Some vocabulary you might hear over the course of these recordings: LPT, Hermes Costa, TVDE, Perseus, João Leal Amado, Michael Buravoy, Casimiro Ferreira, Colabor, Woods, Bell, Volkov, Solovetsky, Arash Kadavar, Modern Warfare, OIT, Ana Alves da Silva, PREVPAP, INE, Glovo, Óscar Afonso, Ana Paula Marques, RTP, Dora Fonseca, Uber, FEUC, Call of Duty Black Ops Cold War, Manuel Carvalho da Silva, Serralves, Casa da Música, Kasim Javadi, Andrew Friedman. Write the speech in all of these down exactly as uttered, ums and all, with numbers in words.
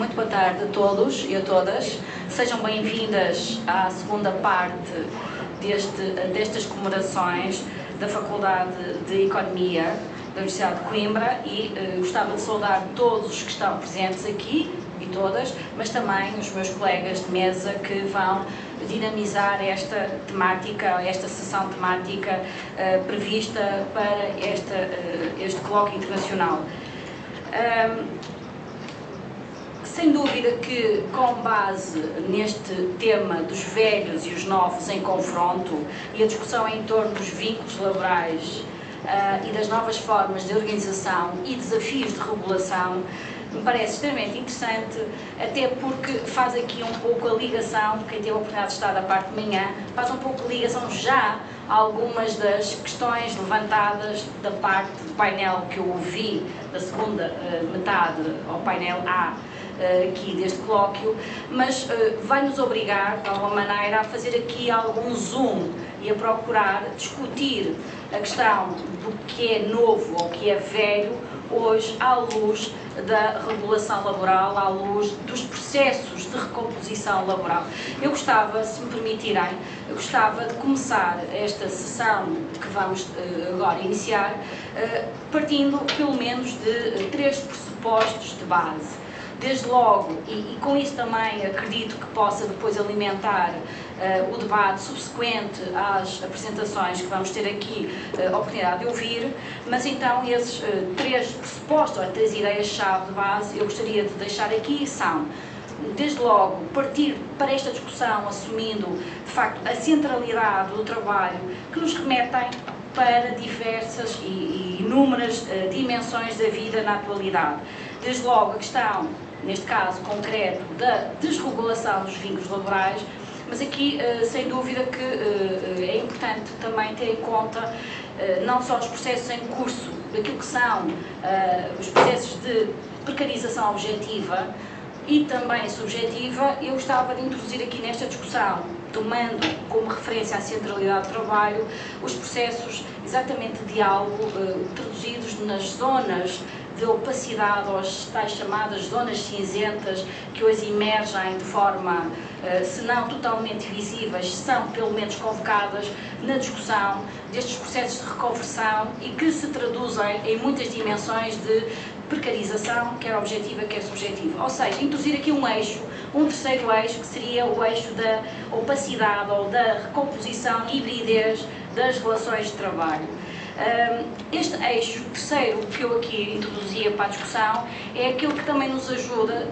Muito boa tarde a todos e a todas. Sejam bem-vindas à segunda parte deste, destas comemorações da Faculdade de Economia da Universidade de Coimbra e eh, gostava de saudar todos os que estão presentes aqui e todas, mas também os meus colegas de mesa que vão dinamizar esta temática, esta sessão temática eh, prevista para esta, eh, este colóquio internacional. Um, Sem dúvida que, com base neste tema dos velhos e os novos em confronto e a discussão em torno dos vínculos laborais uh, e das novas formas de organização e desafios de regulação, me parece extremamente interessante, até porque faz aqui um pouco a ligação, quem teve a oportunidade de estar da parte de manhã, faz um pouco a ligação já a algumas das questões levantadas da parte do painel que eu ouvi, da segunda uh, metade, ao painel A, aqui deste colóquio, mas uh, vai nos obrigar, de alguma maneira, a fazer aqui algum zoom e a procurar discutir a questão do que é novo ou que é velho hoje à luz da regulação laboral, à luz dos processos de recomposição laboral. Eu gostava, se me permitirem, eu gostava de começar esta sessão que vamos uh, agora iniciar, uh, partindo pelo menos de uh, três pressupostos de base. Desde logo, e, e com isso também acredito que possa depois alimentar uh, o debate subsequente às apresentações que vamos ter aqui uh, a oportunidade de ouvir, mas então esses uh, três pressupostos, ou três ideias-chave de base, eu gostaria de deixar aqui são, desde logo, partir para esta discussão assumindo, de facto, a centralidade do trabalho que nos remetem para diversas e, e inúmeras uh, dimensões da vida na atualidade. Desde logo a questão, neste caso concreto, da desregulação dos vínculos laborais, mas aqui, sem dúvida, que é importante também ter em conta não só os processos em curso, daquilo que são os processos de precarização objetiva e também subjetiva. Eu gostava de introduzir aqui nesta discussão, tomando como referência à centralidade do trabalho, os processos exatamente de algo traduzidos nas zonas de opacidade, ou as tais chamadas zonas cinzentas, que hoje emergem de forma, se não totalmente visíveis, são pelo menos convocadas na discussão destes processos de reconversão e que se traduzem em muitas dimensões de precarização, quer objetiva, quer subjetiva. Ou seja, introduzir aqui um eixo, um terceiro eixo, que seria o eixo da opacidade ou da recomposição e hibridez das relações de trabalho. Este eixo terceiro que eu aqui introduzia para a discussão é aquilo que também nos ajuda,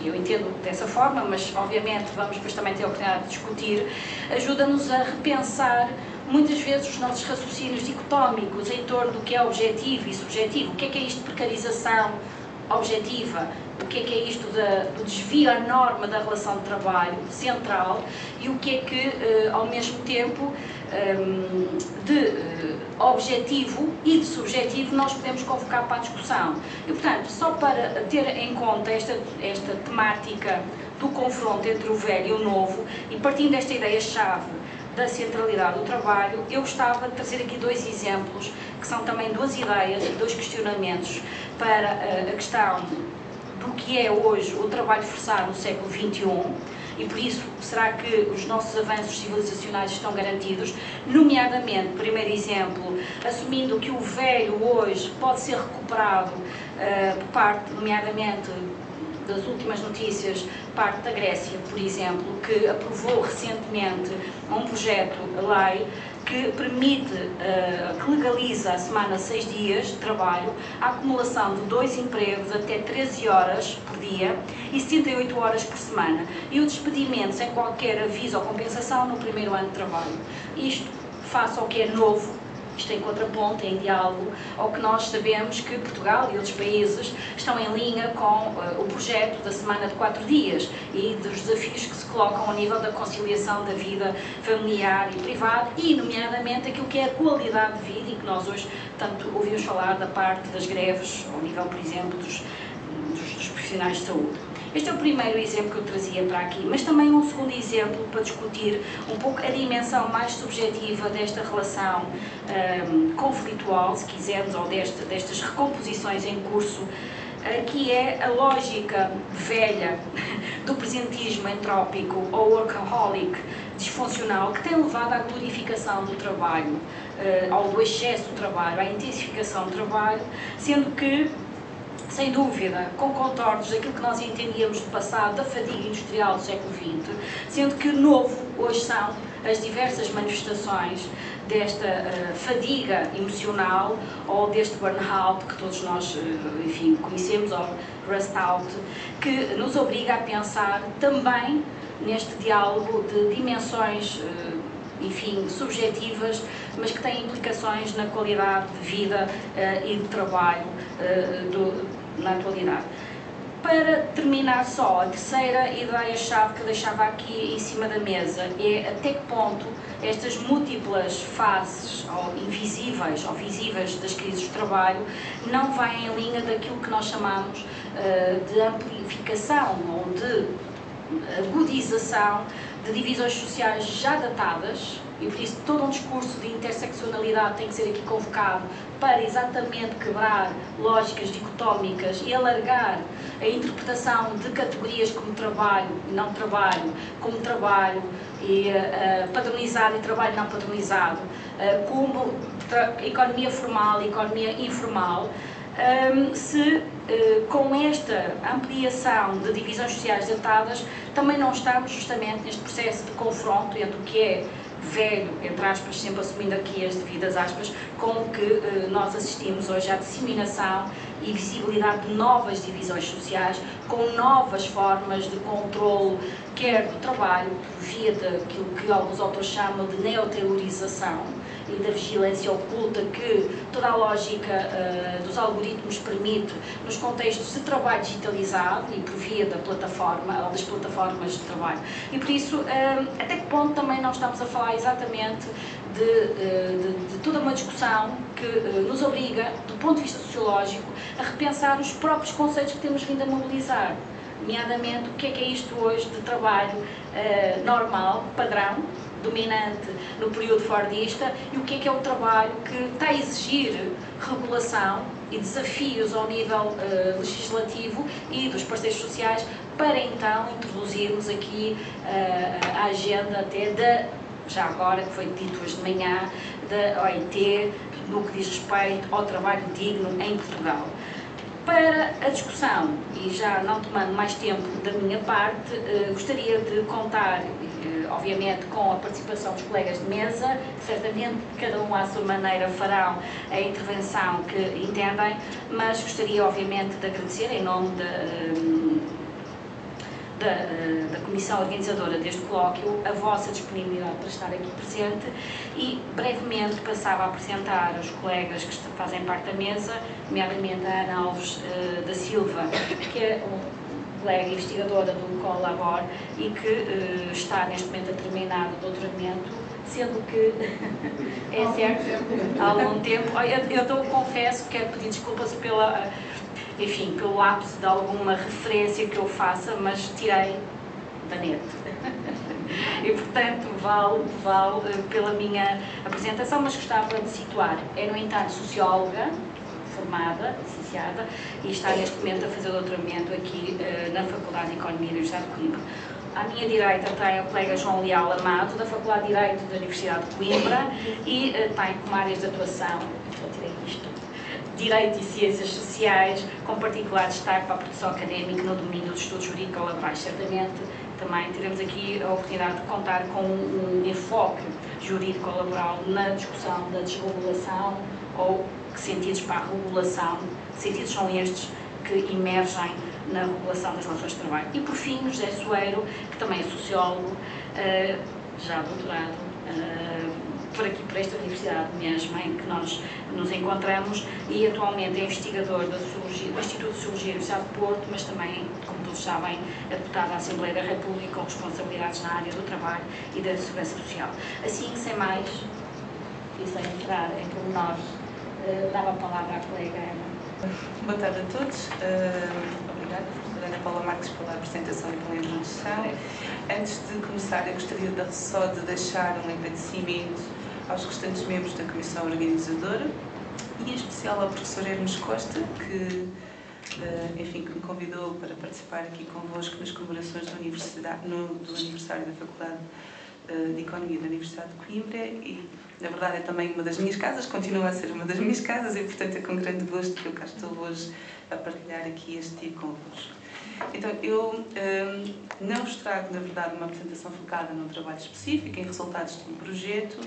eu entendo dessa forma, mas obviamente vamos depois também ter a oportunidade de discutir, ajuda-nos a repensar muitas vezes os nossos raciocínios dicotómicos em torno do que é objetivo e subjetivo, o que é que é isto de precarização objetiva, o que é que é isto da, do desvio à norma da relação de trabalho central e o que é que, eh, ao mesmo tempo, eh, de eh, objetivo e de subjetivo nós podemos convocar para a discussão. E, portanto, só para ter em conta esta, esta temática do confronto entre o velho e o novo, e partindo desta ideia-chave da centralidade do trabalho, eu gostava de trazer aqui dois exemplos, que são também duas ideias, dois questionamentos para eh, a questão do que é hoje o trabalho forçado no século vinte e um e, por isso, será que os nossos avanços civilizacionais estão garantidos? Nomeadamente, primeiro exemplo, assumindo que o velho hoje pode ser recuperado uh, por parte, nomeadamente, das últimas notícias, parte da Grécia, por exemplo, que aprovou recentemente um projeto-lei que permite, uh, que legaliza a semana seis dias de trabalho, a acumulação de dois empregos até treze horas por dia e setenta e oito horas por semana, e o despedimento sem qualquer aviso ou compensação no primeiro ano de trabalho. Isto face ao que é novo, isto em contraponto, em diálogo, ao que nós sabemos que Portugal e outros países estão em linha com uh, o projeto da semana de quatro dias e dos desafios que se colocam ao nível da conciliação da vida familiar e privada e, nomeadamente, aquilo que é a qualidade de vida e que nós hoje tanto ouvimos falar da parte das greves, ao nível, por exemplo, dos, dos, dos profissionais de saúde. Este é o primeiro exemplo que eu trazia para aqui, mas também um segundo exemplo para discutir um pouco a dimensão mais subjetiva desta relação um, conflitual, se quisermos, ou deste, destas recomposições em curso, que é a lógica velha do presentismo entrópico ou workaholic disfuncional, que tem levado à glorificação do trabalho, ao do excesso do trabalho, à intensificação do trabalho, sendo que, sem dúvida, com contornos daquilo que nós entendíamos do passado, da fadiga industrial do século vinte, sendo que o novo hoje são as diversas manifestações desta uh, fadiga emocional ou deste burnout que todos nós, uh, enfim, conhecemos, ou rust out, que nos obriga a pensar também neste diálogo de dimensões, uh, enfim, subjetivas, mas que têm implicações na qualidade de vida uh, e de trabalho uh, do, na atualidade. Para terminar só, a terceira ideia-chave que eu deixava aqui em cima da mesa é até que ponto estas múltiplas faces, ou invisíveis ou visíveis, das crises do trabalho não vai em linha daquilo que nós chamamos uh, de amplificação ou de agudização de divisões sociais já datadas, e por isso todo um discurso de interseccionalidade tem que ser aqui convocado para exatamente quebrar lógicas dicotómicas e alargar a interpretação de categorias como trabalho e não trabalho, como trabalho e uh, padronizado e trabalho não padronizado, uh, como tra economia formal e economia informal, um, se Uh, com esta ampliação de divisões sociais datadas, também não estamos justamente neste processo de confronto entre o que é velho, entre aspas, sempre assumindo aqui as devidas aspas, com o que uh, nós assistimos hoje à disseminação e visibilidade de novas divisões sociais, com novas formas de controlo, quer do trabalho, por via daquilo que alguns autores chamam de neoterrorização e da vigilância oculta que toda a lógica uh, dos algoritmos permite nos contextos de trabalho digitalizado e por via da plataforma ou das plataformas de trabalho. E por isso, uh, até que ponto também não estamos a falar exatamente de, uh, de, de toda uma discussão que uh, nos obriga, do ponto de vista sociológico, a repensar os próprios conceitos que temos vindo a mobilizar, nomeadamente o que é que é isto hoje de trabalho uh, normal, padrão, dominante no período fordista, e o que é que é o trabalho que está a exigir regulação e desafios ao nível uh, legislativo e dos parceiros sociais, para então introduzirmos aqui uh, a agenda até da, já agora, que foi dito hoje de manhã, da O I T, no que diz respeito ao trabalho digno em Portugal. Para a discussão, e já não tomando mais tempo da minha parte, uh, gostaria de contar, obviamente, com a participação dos colegas de mesa, que certamente cada um à sua maneira farão a intervenção que entendem, mas gostaria, obviamente, de agradecer em nome da, da, da comissão organizadora deste colóquio a vossa disponibilidade para estar aqui presente, e brevemente passava a apresentar os colegas que fazem parte da mesa, nomeadamente a Ana Alves da Silva, que é um colega investigadora do Colabor e que uh, está neste momento a terminar o doutoramento, sendo que é certo, há algum tempo. Eu, eu, eu confesso, quero pedir desculpas pela, enfim, pelo lapso de alguma referência que eu faça, mas tirei da net. E, portanto, vale, vale pela minha apresentação, mas gostava de situar. É, no entanto, socióloga, formada, licenciada, e está neste momento a fazer o doutoramento aqui uh, na Faculdade de Economia da Universidade de Coimbra. À minha direita tem o colega João Leal Amado, da Faculdade de Direito da Universidade de Coimbra, e uh, tem como áreas de atuação, vou tirar isto, Direito e Ciências Sociais, com particular destaque para a produção académica no domínio dos estudos jurídico-laborais. Certamente também teremos aqui a oportunidade de contar com um enfoque jurídico-laboral na discussão da desregulação, ou que sentidos para a regulação, que sentidos são estes que emergem na regulação das relações de trabalho. E por fim, José Soeiro, que também é sociólogo, uh, já doutorado, uh, por aqui, por esta universidade mesmo em que nós nos encontramos, e atualmente é investigador da Surgir, do Instituto de Surgir do Porto, mas também, como todos sabem, é deputado à Assembleia da República, com responsabilidades na área do trabalho e da segurança social. Assim, sem mais, e sem entrar em pormenores, dava a palavra à colega Ana. Boa tarde a todos. Uh, obrigada, professora Ana Paula Marques, pela apresentação e pela introdução. Antes de começar, eu gostaria de, só de deixar um agradecimento aos restantes membros da comissão organizadora e em especial ao professor Hermes Costa, que uh, enfim, que me convidou para participar aqui convosco nas comemorações da universidade, no, do aniversário da Faculdade uh, de Economia da Universidade de Coimbra, e na verdade é também uma das minhas casas, continua a ser uma das minhas casas, e portanto é com grande gosto que eu cá estou hoje a partilhar aqui este dia convosco. Então, eu um, não vos trago, na verdade, uma apresentação focada num trabalho específico, em resultados de um projeto,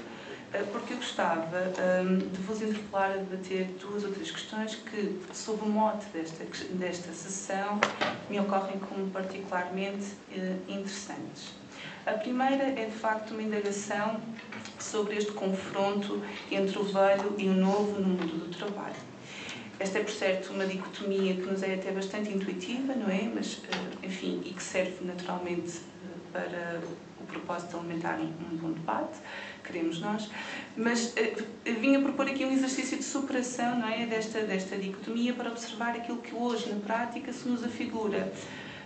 porque eu gostava um, de vos interpelar a debater duas ou três questões que, sob o mote desta, desta sessão, me ocorrem como particularmente uh, interessantes. A primeira é, de facto, uma indagação sobre este confronto entre o velho e o novo no mundo do trabalho. Esta é, por certo, uma dicotomia que nos é até bastante intuitiva, não é? Mas, enfim, e que serve naturalmente para o propósito de alimentar um bom debate, queremos nós. Mas vim a propor aqui um exercício de superação, não é? Desta, desta dicotomia, para observar aquilo que hoje, na prática, se nos afigura.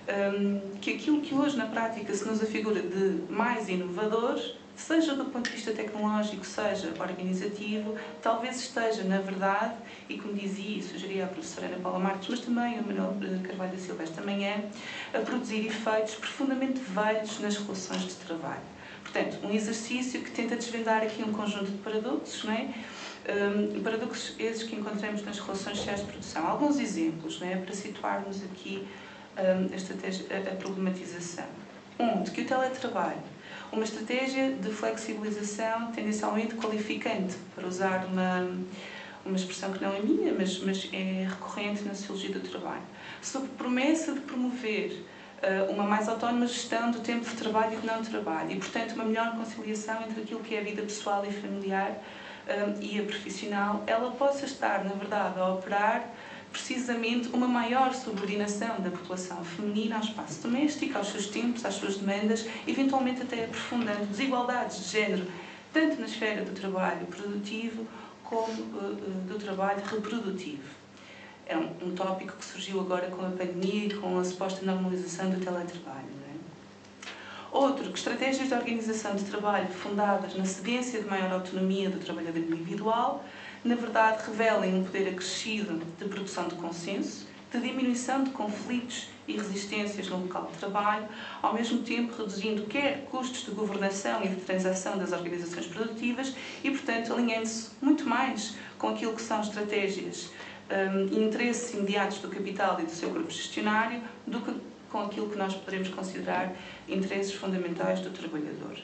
Um, que aquilo que hoje, na prática, se nos afigura de mais inovador, seja do ponto de vista tecnológico, seja organizativo, talvez esteja, na verdade, e como dizia e sugeria a professora Ana Paula Marques, mas também o Manuel Carvalho da Silva esta manhã, a produzir efeitos profundamente velhos nas relações de trabalho. Portanto, um exercício que tenta desvendar aqui um conjunto de paradoxos, não é? Um, paradoxos esses que encontramos nas relações sociais de produção. Alguns exemplos, não é? Para situarmos aqui um, a, estratégia, a, a problematização. Um, de que o teletrabalho, uma estratégia de flexibilização tendencialmente qualificante, para usar uma, uma expressão que não é minha, mas, mas é recorrente na sociologia do trabalho, sob promessa de promover uh, uma mais autónoma gestão do tempo de trabalho e de não trabalho, e, portanto, uma melhor conciliação entre aquilo que é a vida pessoal e familiar uh, e a profissional, ela possa estar, na verdade, a operar precisamente uma maior subordinação da população feminina ao espaço doméstico, aos seus tempos, às suas demandas, eventualmente até aprofundando desigualdades de género, tanto na esfera do trabalho produtivo como uh, do trabalho reprodutivo. É um, um tópico que surgiu agora com a pandemia e com a suposta normalização do teletrabalho. Não é? Outro, que estratégias de organização de trabalho fundadas na cedência de maior autonomia do trabalhador individual, na verdade, revelem um poder acrescido de produção de consenso, de diminuição de conflitos e resistências no local de trabalho, ao mesmo tempo reduzindo quer custos de governação e de transação das organizações produtivas e, portanto, alinhando-se muito mais com aquilo que são estratégias e um, interesses imediatos do capital e do seu grupo gestionário, do que com aquilo que nós poderemos considerar interesses fundamentais do trabalhador.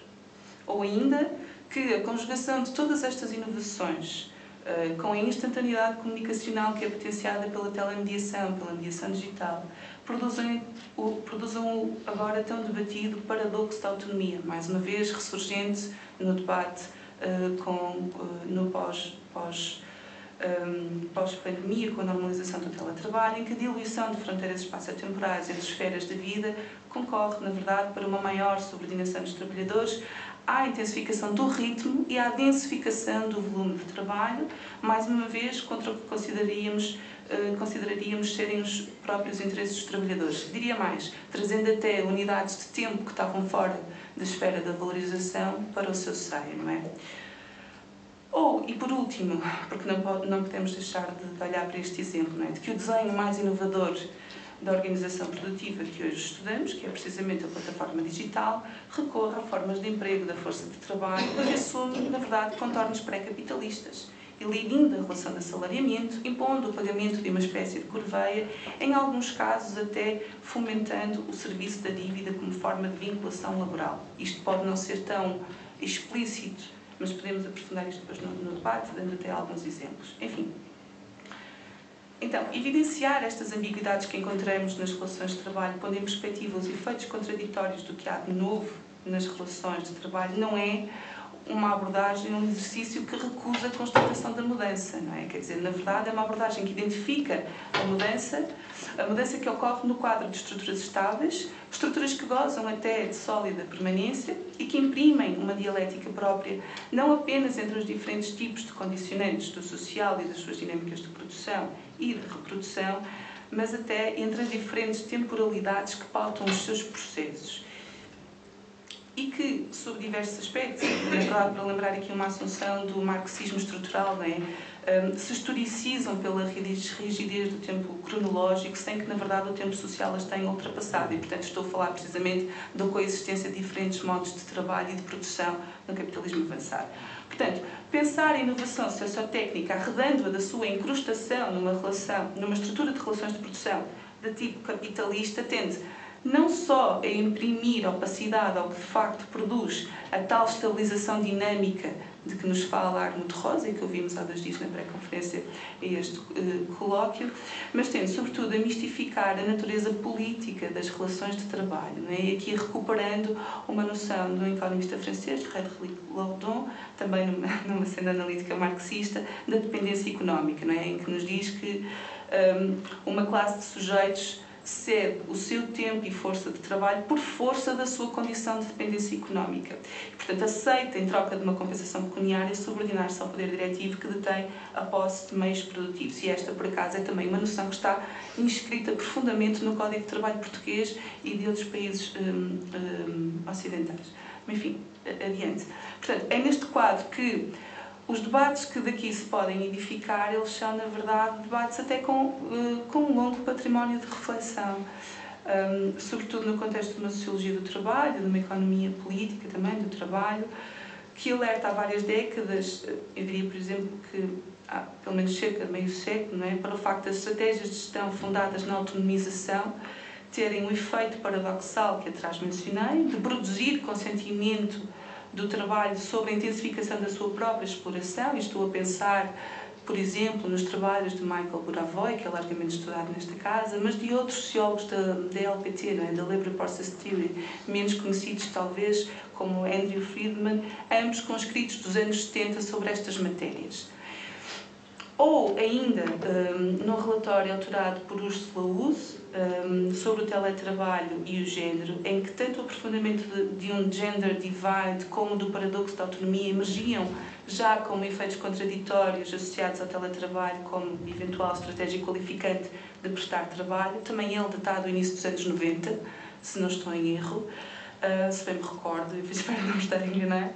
Ou ainda, que a conjugação de todas estas inovações Uh, com a instantaneidade comunicacional que é potenciada pela telemediação, pela mediação digital, produzem o, produzam o agora tão debatido paradoxo da autonomia, mais uma vez ressurgente no debate uh, com, uh, no pós, pós, um, pós-pandemia, com a normalização do teletrabalho, em que a diluição de fronteiras espaço-temporais entre esferas de vida concorre, na verdade, para uma maior subordinação dos trabalhadores, à intensificação do ritmo e à densificação do volume de trabalho, mais uma vez, contra o que consideraríamos, eh, consideraríamos serem os próprios interesses dos trabalhadores. Diria mais, trazendo até unidades de tempo que estavam fora da esfera da valorização para o seu seio, não é? Ou, e por último, porque não, não podemos deixar de, de olhar para este exemplo, não é? De que o desenho mais inovador da organização produtiva que hoje estudamos, que é precisamente a plataforma digital, recorre a formas de emprego da força de trabalho e assume, na verdade, contornos pré-capitalistas, eliminando a relação de assalariamento, impondo o pagamento de uma espécie de corveia, em alguns casos até fomentando o serviço da dívida como forma de vinculação laboral. Isto pode não ser tão explícito, mas podemos aprofundar isto depois no debate, dando até alguns exemplos. Enfim. Então, evidenciar estas ambiguidades que encontramos nas relações de trabalho, pondo em perspectiva os efeitos contraditórios do que há de novo nas relações de trabalho, não é uma abordagem, um exercício que recusa a constatação da mudança, não é? Quer dizer, na verdade, é uma abordagem que identifica a mudança, a mudança que ocorre no quadro de estruturas estáveis, estruturas que gozam até de sólida permanência e que imprimem uma dialética própria, não apenas entre os diferentes tipos de condicionantes do social e das suas dinâmicas de produção e de reprodução, mas até entre as diferentes temporalidades que pautam os seus processos. e que, sob diversos aspectos, claro, para lembrar aqui uma assunção do marxismo estrutural, não é? um, se historicizam pela rigidez do tempo cronológico, sem que, na verdade, o tempo social as tenha ultrapassado. E, portanto, estou a falar precisamente da coexistência de diferentes modos de trabalho e de produção no capitalismo avançado. Portanto, pensar a inovação sociotécnica, arredando-a da sua incrustação numa, relação, numa estrutura de relações de produção de tipo capitalista, tende não só a imprimir opacidade ao que de facto produz a tal estabilização dinâmica de que nos fala Armando Rosa e que ouvimos há dois dias na pré-conferência a este uh, colóquio, mas tende sobretudo a mistificar a natureza política das relações de trabalho, não é? E aqui recuperando uma noção do economista francês, Frédéric Lordon, também numa, numa senda analítica marxista, da dependência económica, não é? Em que nos diz que um, uma classe de sujeitos cede o seu tempo e força de trabalho por força da sua condição de dependência económica. E, portanto, aceita, em troca de uma compensação pecuniária, subordinar-se ao poder diretivo que detém a posse de meios produtivos. E esta, por acaso, é também uma noção que está inscrita profundamente no Código de Trabalho português e de outros países hum, hum, ocidentais. Enfim, adiante. Portanto, é neste quadro que os debates que daqui se podem edificar, eles são, na verdade, debates até com, com um longo património de reflexão, um, sobretudo no contexto de uma sociologia do trabalho, de uma economia política também do trabalho, que alerta há várias décadas, eu diria, por exemplo, que há pelo menos cerca de meio século, não é, para o facto das estratégias de gestão fundadas na autonomização terem um efeito paradoxal que atrás mencionei, de produzir consentimento do trabalho sobre a intensificação da sua própria exploração, e estou a pensar, por exemplo, nos trabalhos de Michael Buravoy, que é largamente estudado nesta casa, mas de outros sociólogos da, da L P T, não é? Da Labor Process Theory, menos conhecidos talvez, como Andrew Friedman, ambos conscritos dos anos setenta sobre estas matérias. Ou ainda, um, no relatório autorado por Ursula Luz, um, sobre o teletrabalho e o género, em que tanto o aprofundamento de, de um gender divide como do paradoxo da autonomia emergiam já como efeitos contraditórios associados ao teletrabalho como eventual estratégia qualificante de prestar trabalho, também ele datado no início dos anos noventa, se não estou em erro, uh, se bem me recordo, eu espero não estar a enganar,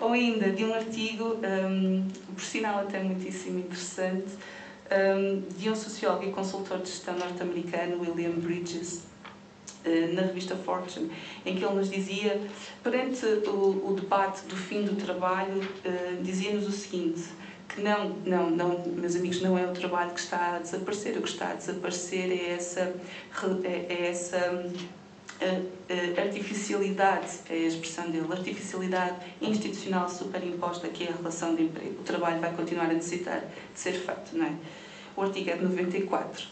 ou ainda de um artigo, um, por sinal até muitíssimo interessante, um, de um sociólogo e consultor de gestão norte-americano, William Bridges, uh, na revista Fortune, em que ele nos dizia, perante o, o debate do fim do trabalho, uh, dizia-nos o seguinte, que não, não, não, meus amigos, não é o trabalho que está a desaparecer, o que está a desaparecer é essa... É, é essa a artificialidade, é a expressão dele, a artificialidade institucional superimposta que é a relação de emprego. O trabalho vai continuar a necessitar de ser feito, não é? O artigo é de noventa e quatro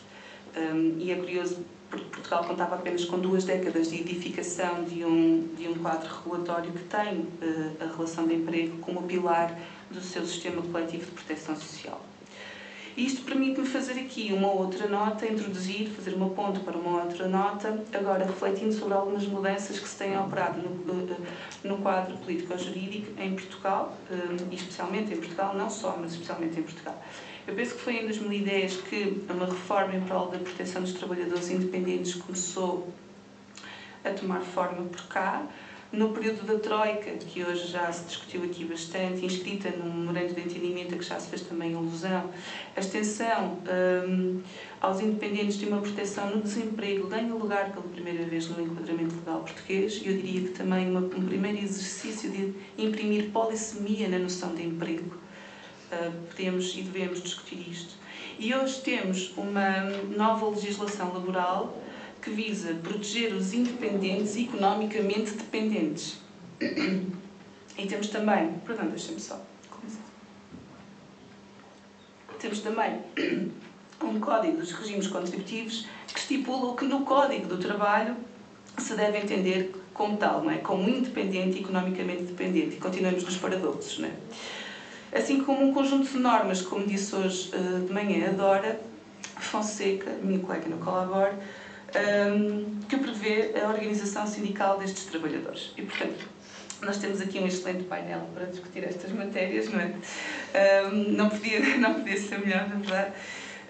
um, e é curioso porque Portugal contava apenas com duas décadas de edificação de um, de um quadro regulatório que tem uh, a relação de emprego como pilar do seu sistema coletivo de proteção social. E isto permite-me fazer aqui uma outra nota, introduzir, fazer uma ponte para uma outra nota, agora refletindo sobre algumas mudanças que se têm operado no, no quadro político-jurídico em Portugal, e especialmente em Portugal, não só, mas especialmente em Portugal. Eu penso que foi em dois mil e dez que uma reforma em prol da proteção dos trabalhadores independentes começou a tomar forma por cá. No período da Troika, que hoje já se discutiu aqui bastante, inscrita num memorando de entendimento a que já se fez também alusão, a extensão um, aos independentes de uma proteção no desemprego ganha lugar pela primeira vez no enquadramento legal português, e eu diria que também uma, um primeiro exercício de imprimir polissemia na noção de emprego. Uh, podemos e devemos discutir isto. E hoje temos uma nova legislação laboral que visa proteger os independentes economicamente dependentes. E temos também, perdão, deixa-me só começar. Temos também um código dos regimes contributivos que estipula o que no Código do Trabalho se deve entender como tal, não é? Como independente economicamente dependente. E continuamos nos paradoxos, não é? Assim como um conjunto de normas, como disse hoje de manhã a Dora Fonseca, minha colega no Colabor, que prevê a organização sindical destes trabalhadores. E, portanto, nós temos aqui um excelente painel para discutir estas matérias, não é? Não podia, não podia ser melhor, na verdade.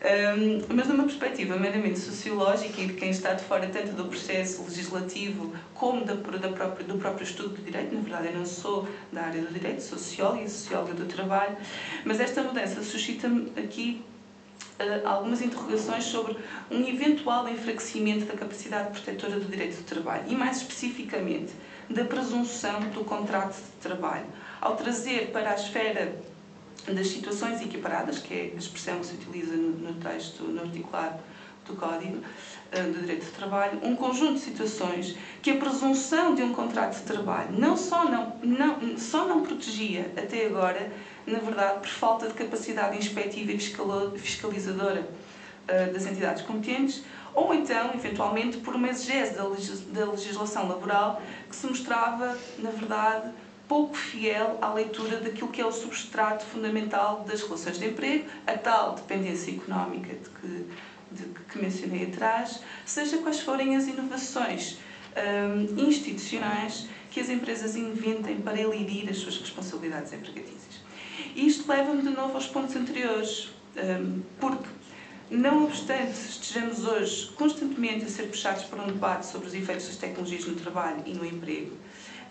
Um, mas numa perspectiva meramente sociológica e de quem está de fora tanto do processo legislativo como da, da própria, do próprio estudo do direito, na verdade eu não sou da área do direito, sou socióloga e socióloga do trabalho, mas esta mudança suscita-me aqui uh, algumas interrogações sobre um eventual enfraquecimento da capacidade protetora do direito do trabalho e mais especificamente da presunção do contrato de trabalho, ao trazer para a esfera das situações equiparadas, que é a expressão que se utiliza no texto, no articulado do Código do Direito de Trabalho, um conjunto de situações que a presunção de um contrato de trabalho não só não, não, só não protegia até agora, na verdade, por falta de capacidade inspectiva e fiscalizadora das entidades competentes, ou então, eventualmente, por uma exegese da legislação laboral que se mostrava, na verdade, pouco fiel à leitura daquilo que é o substrato fundamental das relações de emprego, a tal dependência económica de que, de que mencionei atrás, seja quais forem as inovações hum, institucionais que as empresas inventem para elidir as suas responsabilidades empregatícias. E isto leva-me de novo aos pontos anteriores, hum, porque, não obstante estejamos hoje constantemente a ser puxados por um debate sobre os efeitos das tecnologias no trabalho e no emprego,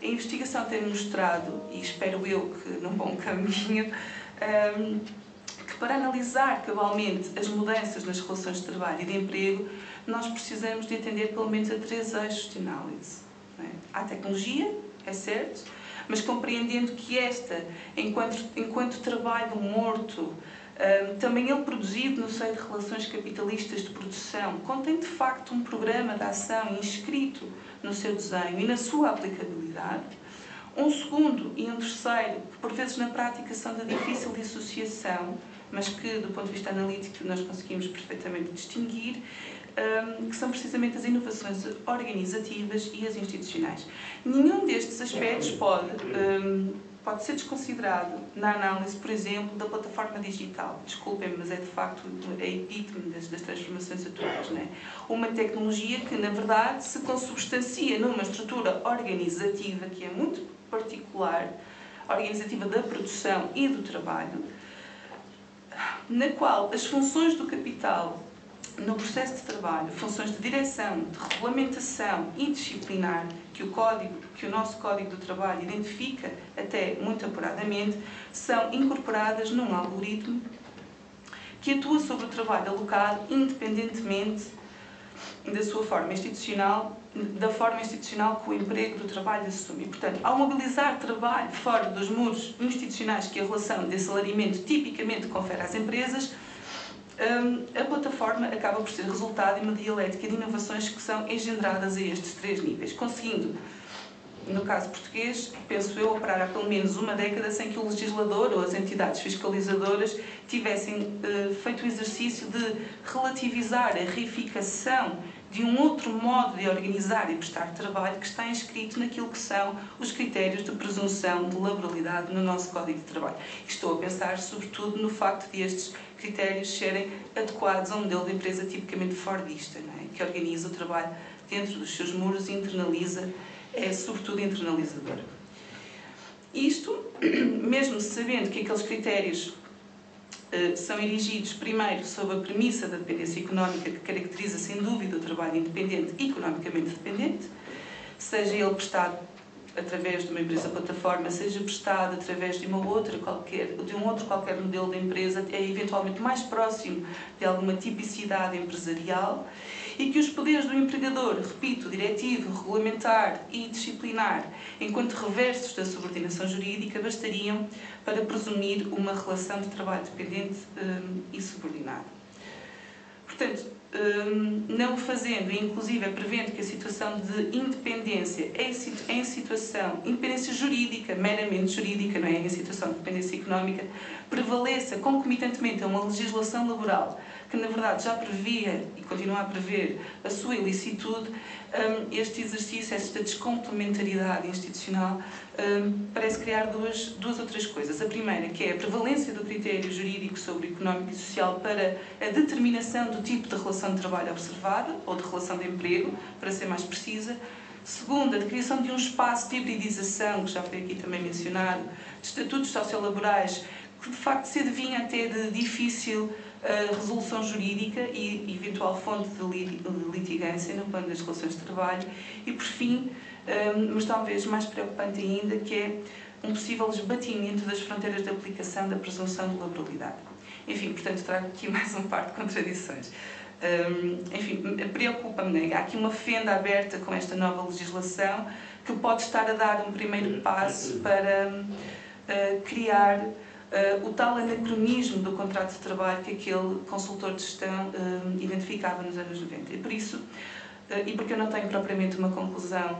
a investigação tem mostrado, e espero eu que num bom caminho, um, que para analisar cabalmente as mudanças nas relações de trabalho e de emprego, nós precisamos de atender pelo menos a três eixos de análise. Não é? Há tecnologia, é certo, mas compreendendo que esta, enquanto, enquanto trabalho morto, Um, também ele produzido no seio de relações capitalistas de produção, contém de facto um programa de ação inscrito no seu desenho e na sua aplicabilidade, um segundo e um terceiro, que por vezes na prática são de difícil dissociação, mas que do ponto de vista analítico nós conseguimos perfeitamente distinguir, um, que são precisamente as inovações organizativas e as institucionais. Nenhum destes aspectos pode... Um, pode ser desconsiderado na análise, por exemplo, da plataforma digital. Desculpem-me, mas é de facto a epítome das, das transformações atuais. Não é? Uma tecnologia que, na verdade, se consubstancia numa estrutura organizativa que é muito particular, organizativa da produção e do trabalho, na qual as funções do capital no processo de trabalho, funções de direção, de regulamentação e disciplinar que o, código, que o nosso Código do Trabalho identifica, até muito apuradamente, são incorporadas num algoritmo que atua sobre o trabalho alocado independentemente da sua forma institucional, da forma institucional que o emprego do trabalho assume. Portanto, ao mobilizar trabalho fora dos muros institucionais que a relação de assalamento tipicamente confere às empresas, Um, a plataforma acaba por ser resultado de uma dialética de inovações que são engendradas a estes três níveis, conseguindo, no caso português, penso eu, operar há pelo menos uma década sem que o legislador ou as entidades fiscalizadoras tivessem uh, feito o exercício de relativizar a reificação de um outro modo de organizar e prestar trabalho que está inscrito naquilo que são os critérios de presunção de laboralidade no nosso Código de Trabalho. Estou a pensar, sobretudo, no facto de estes critérios serem adequados a um modelo de empresa tipicamente fordista, não é? Que organiza o trabalho dentro dos seus muros e internaliza, é sobretudo internalizadora. Isto, mesmo sabendo que aqueles critérios são erigidos primeiro sob a premissa da dependência económica que caracteriza sem dúvida o trabalho independente e economicamente dependente, seja ele prestado através de uma empresa plataforma, seja prestado através de, uma outra qualquer, de um outro qualquer modelo de empresa, é eventualmente mais próximo de alguma tipicidade empresarial e que os poderes do empregador, repito, diretivo, regulamentar e disciplinar, enquanto reversos da subordinação jurídica, bastariam para presumir uma relação de trabalho dependente hum, e subordinado. Portanto, não o fazendo, e inclusive prevendo que a situação de independência é em situação, independência jurídica, meramente jurídica, não é? Em situação de dependência económica, prevaleça concomitantemente a uma legislação laboral que, na verdade, já previa e continua a prever a sua ilicitude, este exercício, esta descomplementaridade institucional, parece criar duas, duas ou três coisas. A primeira, que é a prevalência do critério jurídico sobre o económico e social para a determinação do tipo de relação de trabalho observada, ou de relação de emprego, para ser mais precisa. Segunda, a criação de um espaço de hibridização, que já foi aqui também mencionado, de estatutos sociolaborais, que de facto se adivinha até de difícil a resolução jurídica e eventual fonte de litigância no plano das relações de trabalho e, por fim, mas talvez mais preocupante ainda, que é um possível esbatimento das fronteiras de aplicação da presunção de laboralidade. Enfim, portanto, trago aqui mais um par de contradições. Hum, enfim, preocupa-me, né? Há aqui uma fenda aberta com esta nova legislação que pode estar a dar um primeiro passo para uh, criar uh, o tal anacronismo do contrato de trabalho que aquele consultor de gestão uh, identificava nos anos noventa. E por isso, uh, e porque eu não tenho propriamente uma conclusão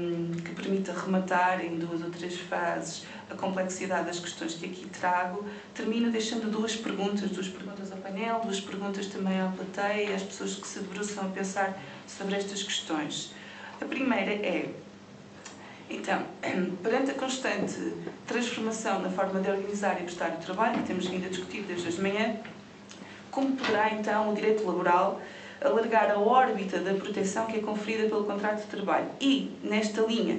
um, que permita rematar em duas ou três frases a complexidade das questões que aqui trago, termino deixando duas perguntas, duas perguntas ao painel, duas perguntas também à plateia, às pessoas que se debruçam a pensar sobre estas questões. A primeira é, então, perante a constante transformação na forma de organizar e prestar o trabalho, que temos vindo a discutir desde as de manhã, como poderá então o direito laboral alargar a órbita da proteção que é conferida pelo contrato de trabalho e, nesta linha,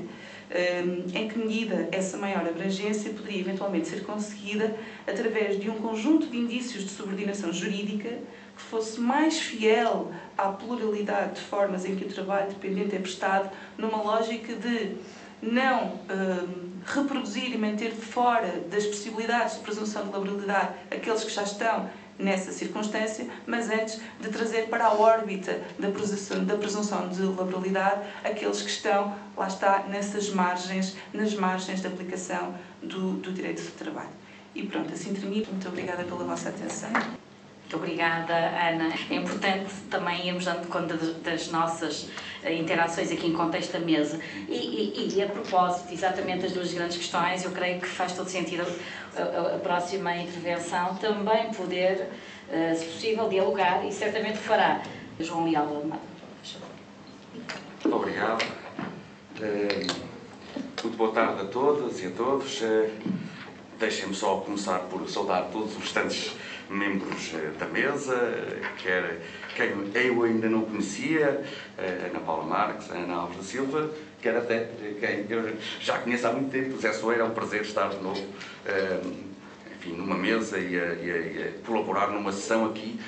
em que medida essa maior abrangência poderia eventualmente ser conseguida através de um conjunto de indícios de subordinação jurídica que fosse mais fiel à pluralidade de formas em que o trabalho dependente é prestado, numa lógica de não hum, reproduzir e manter fora das possibilidades de presunção de laboralidade aqueles que já estão nessa circunstância, mas antes de trazer para a órbita da presunção, da presunção de laboralidade aqueles que estão, lá está, nessas margens, nas margens da aplicação do, do direito de trabalho. E pronto, assim termino. Muito obrigada pela vossa atenção. Muito obrigada, Ana. É importante também irmos dando conta das nossas interações aqui em contexto da mesa. E, e, e a propósito, exatamente as duas grandes questões, eu creio que faz todo sentido a, a, a próxima intervenção também poder, uh, se possível, dialogar, e certamente fará. João Leal Amado. Muito obrigado. Uh, muito boa tarde a todas e a todos. Uh, Deixem-me só começar por saudar todos os restantes membros da mesa, quer quem eu ainda não conhecia, Ana Paula Marques, Ana Alves da Silva, quer até quem eu já conheço há muito tempo, José Soeiro. É um prazer estar de novo, enfim, numa mesa e a, e a, e a colaborar numa sessão aqui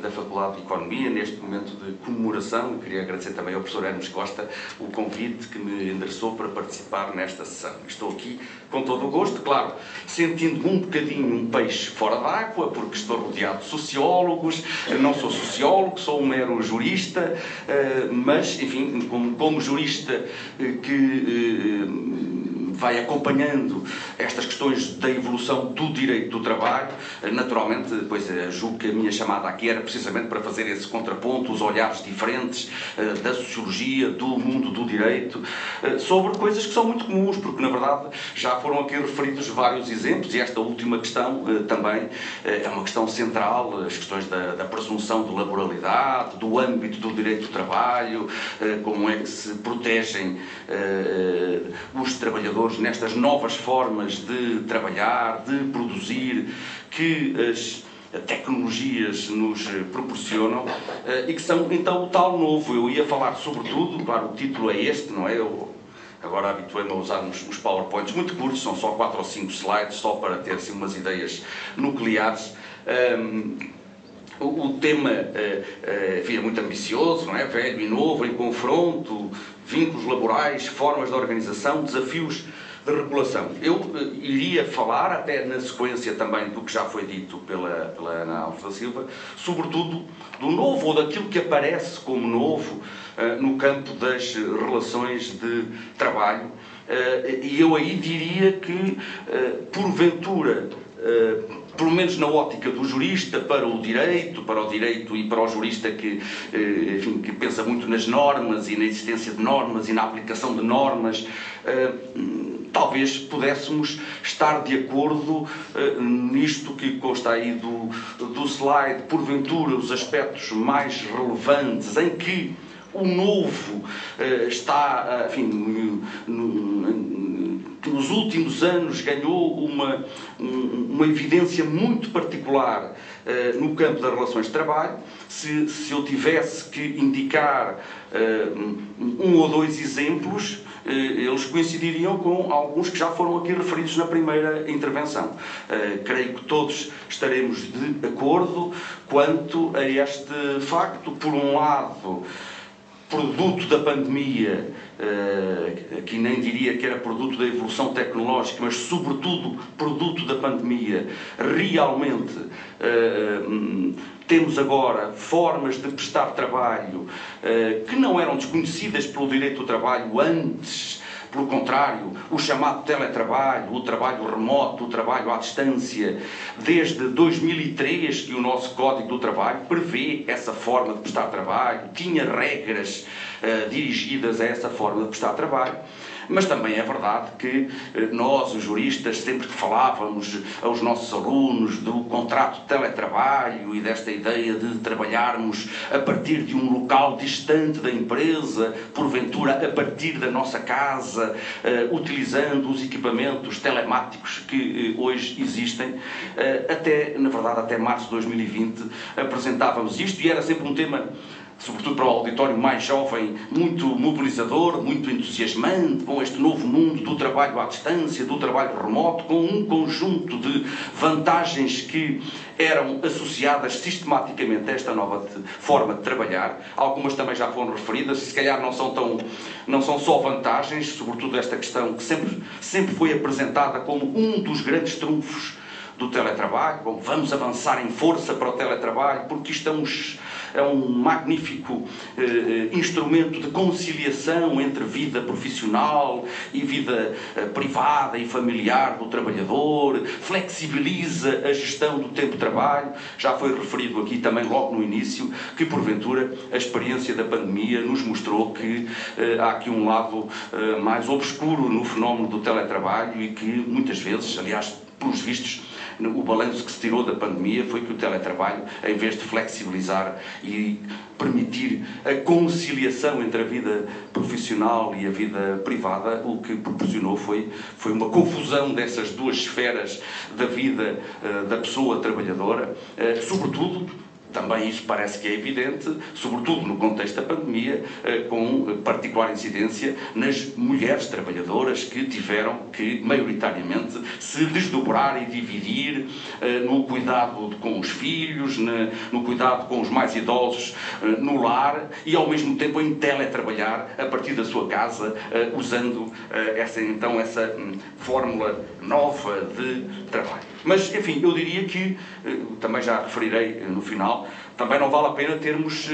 da Faculdade de Economia, neste momento de comemoração. Eu queria agradecer também ao professor Hermes Costa o convite que me endereçou para participar nesta sessão. Estou aqui com todo o gosto, claro, sentindo-me um bocadinho um peixe fora d'água, porque estou rodeado de sociólogos. Não sou sociólogo, sou um mero jurista, mas, enfim, como, como jurista que vai acompanhando estas questões da evolução do direito do trabalho, naturalmente, pois julgo que a minha chamada aqui era precisamente para fazer esse contraponto, os olhares diferentes uh, da sociologia, do mundo do direito, uh, sobre coisas que são muito comuns, porque na verdade já foram aqui referidos vários exemplos, e esta última questão uh, também uh, é uma questão central, as questões da, da presunção de laboralidade, do âmbito do direito do trabalho, uh, como é que se protegem uh, os trabalhadores nestas novas formas de trabalhar, de produzir, que as tecnologias nos proporcionam e que são, então, o tal novo. Eu ia falar sobretudo, claro, o título é este, não é? Eu agora habituei-me a usar uns, uns PowerPoints muito curtos, são só quatro ou cinco slides, só para ter assim umas ideias nucleares. Um, O tema, enfim, é muito ambicioso, não é? Velho e novo, em confronto, vínculos laborais, formas de organização, desafios de regulação. Eu iria falar, até na sequência também do que já foi dito pela, pela Ana Alves da Silva, sobretudo do novo, ou daquilo que aparece como novo no campo das relações de trabalho. E eu aí diria que, porventura, pelo menos na ótica do jurista, para o direito, para o direito e para o jurista que, enfim, que pensa muito nas normas e na existência de normas e na aplicação de normas, talvez pudéssemos estar de acordo nisto que consta aí do, do slide, porventura os aspectos mais relevantes em que o novo eh, está, enfim, no, no, nos últimos anos ganhou uma, uma evidência muito particular eh, no campo das relações de trabalho. Se, se eu tivesse que indicar eh, um ou dois exemplos, eles coincidiriam com alguns que já foram aqui referidos na primeira intervenção. Uh, creio que todos estaremos de acordo quanto a este facto. Por um lado, produto da pandemia, uh, que nem diria que era produto da evolução tecnológica, mas sobretudo produto da pandemia, realmente uh, um, temos agora formas de prestar trabalho uh, que não eram desconhecidas pelo direito do trabalho antes. Pelo contrário, o chamado teletrabalho, o trabalho remoto, o trabalho à distância, desde dois mil e três que o nosso Código do Trabalho prevê essa forma de prestar trabalho, tinha regras uh, dirigidas a essa forma de prestar trabalho. Mas também é verdade que nós, os juristas, sempre que falávamos aos nossos alunos do contrato de teletrabalho e desta ideia de trabalharmos a partir de um local distante da empresa, porventura a partir da nossa casa, utilizando os equipamentos telemáticos que hoje existem, até, na verdade, até março de dois mil e vinte apresentávamos isto e era sempre um tema, sobretudo para o auditório mais jovem, muito mobilizador, muito entusiasmante, com este novo mundo do trabalho à distância, do trabalho remoto, com um conjunto de vantagens que eram associadas sistematicamente a esta nova forma de trabalhar. Algumas também já foram referidas, se calhar não são, tão, não são só vantagens, sobretudo esta questão que sempre, sempre foi apresentada como um dos grandes trunfos do teletrabalho. Bom, vamos avançar em força para o teletrabalho, porque isto é um, é um magnífico eh, instrumento de conciliação entre vida profissional e vida eh, privada e familiar do trabalhador, flexibiliza a gestão do tempo de trabalho. Já foi referido aqui também logo no início que, porventura, a experiência da pandemia nos mostrou que eh, há aqui um lado eh, mais obscuro no fenómeno do teletrabalho e que, muitas vezes, aliás, pelos vistos, o balanço que se tirou da pandemia foi que o teletrabalho, em vez de flexibilizar e permitir a conciliação entre a vida profissional e a vida privada, o que proporcionou foi, foi uma confusão dessas duas esferas da vida uh, da pessoa trabalhadora, uh, sobretudo, também isso parece que é evidente, sobretudo no contexto da pandemia, com particular incidência nas mulheres trabalhadoras que tiveram que, maioritariamente, se desdobrar e dividir no cuidado com os filhos, no cuidado com os mais idosos no lar e, ao mesmo tempo, em teletrabalhar a partir da sua casa, usando essa, então, essa fórmula nova de trabalho. Mas, enfim, eu diria que, também já referirei no final, também não vale a pena termos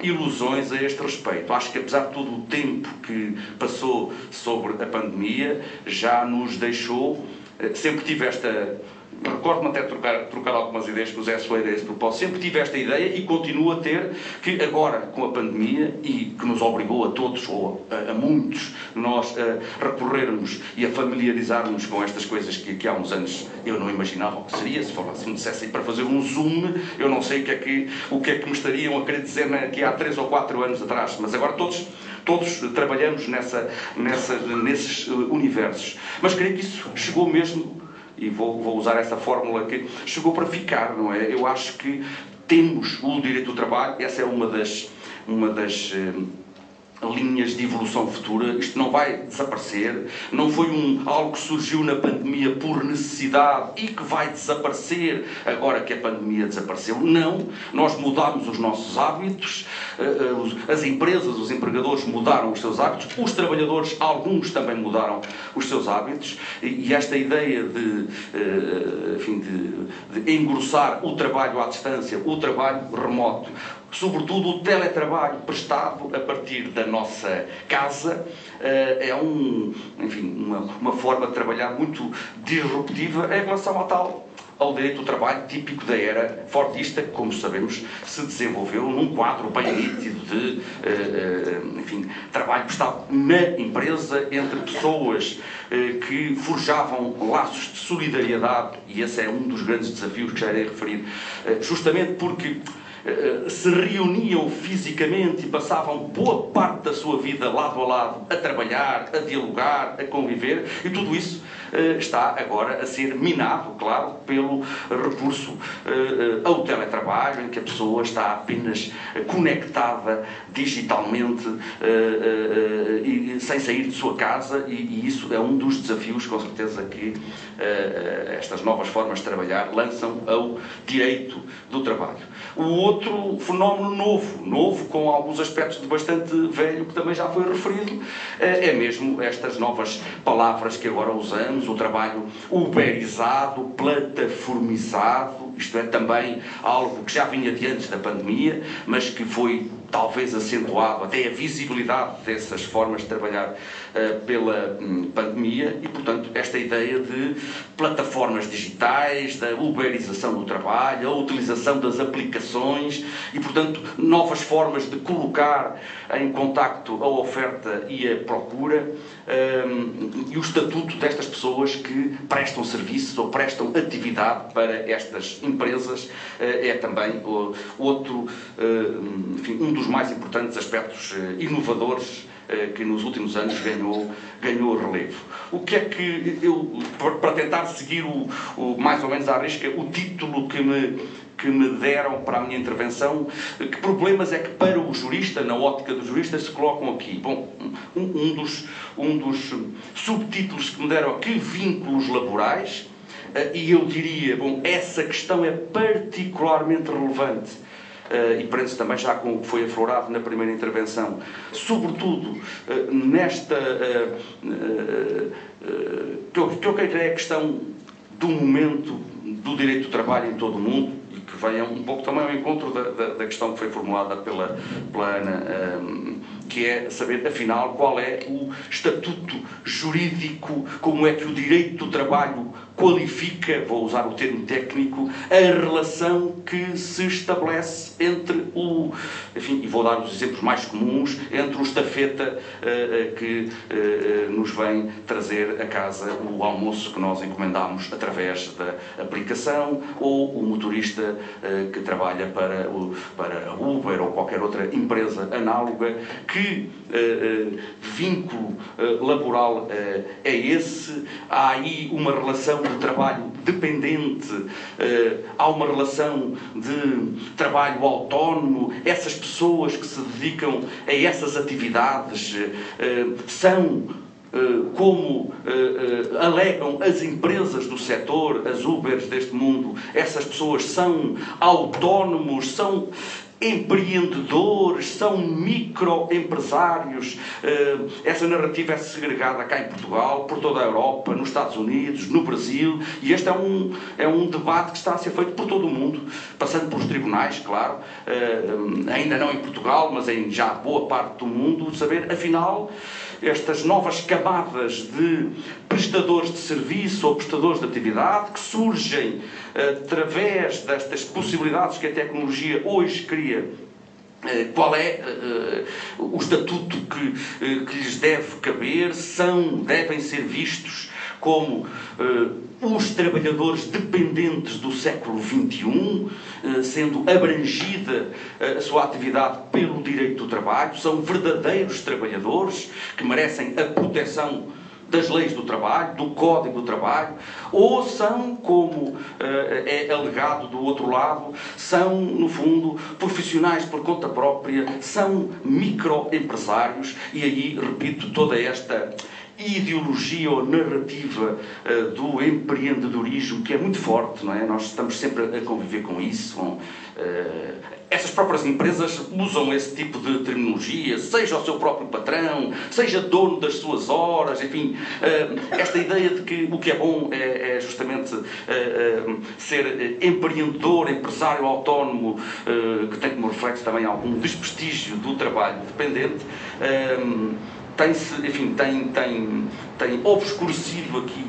ilusões a este respeito. Acho que, apesar de todo o tempo que passou sobre a pandemia, já nos deixou, sempre tive esta... Recordo-me até trocar, trocar algumas ideias com o José Soeiro a esse propósito. Sempre tive esta ideia e continuo a ter que agora, com a pandemia, e que nos obrigou a todos, ou a, a muitos, nós a recorrermos e a familiarizarmos com estas coisas que, que há uns anos eu não imaginava o que seria. Se, for, se me dissessem para fazer um zoom, eu não sei o que é que, o que, é que me estariam a querer dizer que há três ou quatro anos atrás. Mas agora todos, todos trabalhamos nessa, nessa, nesses universos. Mas creio que isso chegou mesmo... e vou, vou usar essa fórmula que chegou para ficar, não é? Eu acho que temos o direito do trabalho, essa é uma das, uma das uh, linhas de evolução futura, isto não vai desaparecer, não foi um, algo que surgiu na pandemia por necessidade e que vai desaparecer agora que a pandemia desapareceu, não, nós mudámos os nossos hábitos, uh, uh, as empresas, os empregadores mudaram os seus hábitos, os trabalhadores, alguns também mudaram os seus hábitos, e esta ideia de, enfim, de, de engrossar o trabalho à distância, o trabalho remoto, sobretudo o teletrabalho prestado a partir da nossa casa, é um, enfim, uma, uma forma de trabalhar muito disruptiva em relação à tal ao direito do trabalho típico da era fordista, que, como sabemos, se desenvolveu num quadro bem nítido de uh, uh, enfim, trabalho prestado na empresa entre pessoas uh, que forjavam laços de solidariedade, e esse é um dos grandes desafios que já irei referir, uh, justamente porque se reuniam fisicamente e passavam boa parte da sua vida lado a lado, a trabalhar, a dialogar, a conviver, e tudo isso está agora a ser minado, claro, pelo recurso ao teletrabalho, em que a pessoa está apenas conectada digitalmente e sem sair de sua casa, e isso é um dos desafios, com certeza, que estas novas formas de trabalhar lançam ao direito do trabalho. O outro fenómeno novo, novo com alguns aspectos de bastante velho, que também já foi referido, é mesmo estas novas palavras que agora usamos, o trabalho uberizado, plataformizado, isto é também algo que já vinha de antes da pandemia, mas que foi talvez acentuado até a visibilidade dessas formas de trabalhar uh, pela um, pandemia, e portanto esta ideia de plataformas digitais, da uberização do trabalho, a utilização das aplicações e portanto novas formas de colocar em contacto a oferta e a procura um, e o estatuto destas pessoas que prestam serviços ou prestam atividade para estas empresas uh, é também uh, outro, uh, enfim, um dos dos mais importantes aspectos inovadores que nos últimos anos ganhou, ganhou relevo. O que é que eu, para tentar seguir o, o, mais ou menos à risca, o título que me, que me deram para a minha intervenção, que problemas é que para o jurista, na ótica dos juristas, se colocam aqui? Bom, um, um, dos, um dos subtítulos que me deram aqui, vínculos laborais, e eu diria, bom, essa questão é particularmente relevante. Uh, e prende-se também já com o que foi aflorado na primeira intervenção, sobretudo uh, nesta uh, uh, uh, que, eu, que eu quero dizer é a questão do momento do direito do trabalho em todo o mundo, e que vem um pouco também ao encontro da, da, da questão que foi formulada pela, pela Ana, um, que é saber, afinal, qual é o estatuto jurídico, como é que o direito do trabalho qualifica, vou usar o termo técnico, a relação que se estabelece entre o, enfim, e vou dar os exemplos mais comuns, entre o estafeta uh, que uh, nos vem trazer a casa o almoço que nós encomendámos através da aplicação, ou o motorista uh, que trabalha para, o, para a Uber ou qualquer outra empresa análoga. Que uh, uh, vínculo uh, laboral uh, é esse? Há aí uma relação de trabalho dependente, uh, há uma relação de trabalho autónomo, essas pessoas que se dedicam a essas atividades uh, são... como uh, uh, alegam as empresas do setor, as Ubers deste mundo, essas pessoas são autónomos, são empreendedores, são microempresários. Uh, essa narrativa é segregada cá em Portugal, por toda a Europa, nos Estados Unidos, no Brasil, e este é um, é um debate que está a ser feito por todo o mundo, passando pelos tribunais, claro, uh, ainda não em Portugal, mas em já boa parte do mundo, saber, afinal, estas novas camadas de prestadores de serviço ou prestadores de atividade que surgem através destas possibilidades que a tecnologia hoje cria, qual é uh, o estatuto que, uh, que lhes deve caber, são, devem ser vistos como uh, os trabalhadores dependentes do século vinte e um, sendo abrangida a sua atividade pelo direito do trabalho, são verdadeiros trabalhadores que merecem a proteção das leis do trabalho, do Código do Trabalho, ou são, como uh, é alegado do outro lado, são, no fundo, profissionais por conta própria, são microempresários, e aí, repito, toda esta ideologia ou narrativa uh, do empreendedorismo, que é muito forte, não é? Nós estamos sempre a conviver com isso, com, uh, essas próprias empresas usam esse tipo de terminologia, seja o seu próprio patrão, seja dono das suas horas, enfim, uh, esta ideia de que o que é bom é, é justamente uh, uh, ser empreendedor, empresário autónomo, uh, que tem como reflexo também algum desprestígio do trabalho dependente, uh, tem-se, enfim, tem, tem, tem obscurecido aqui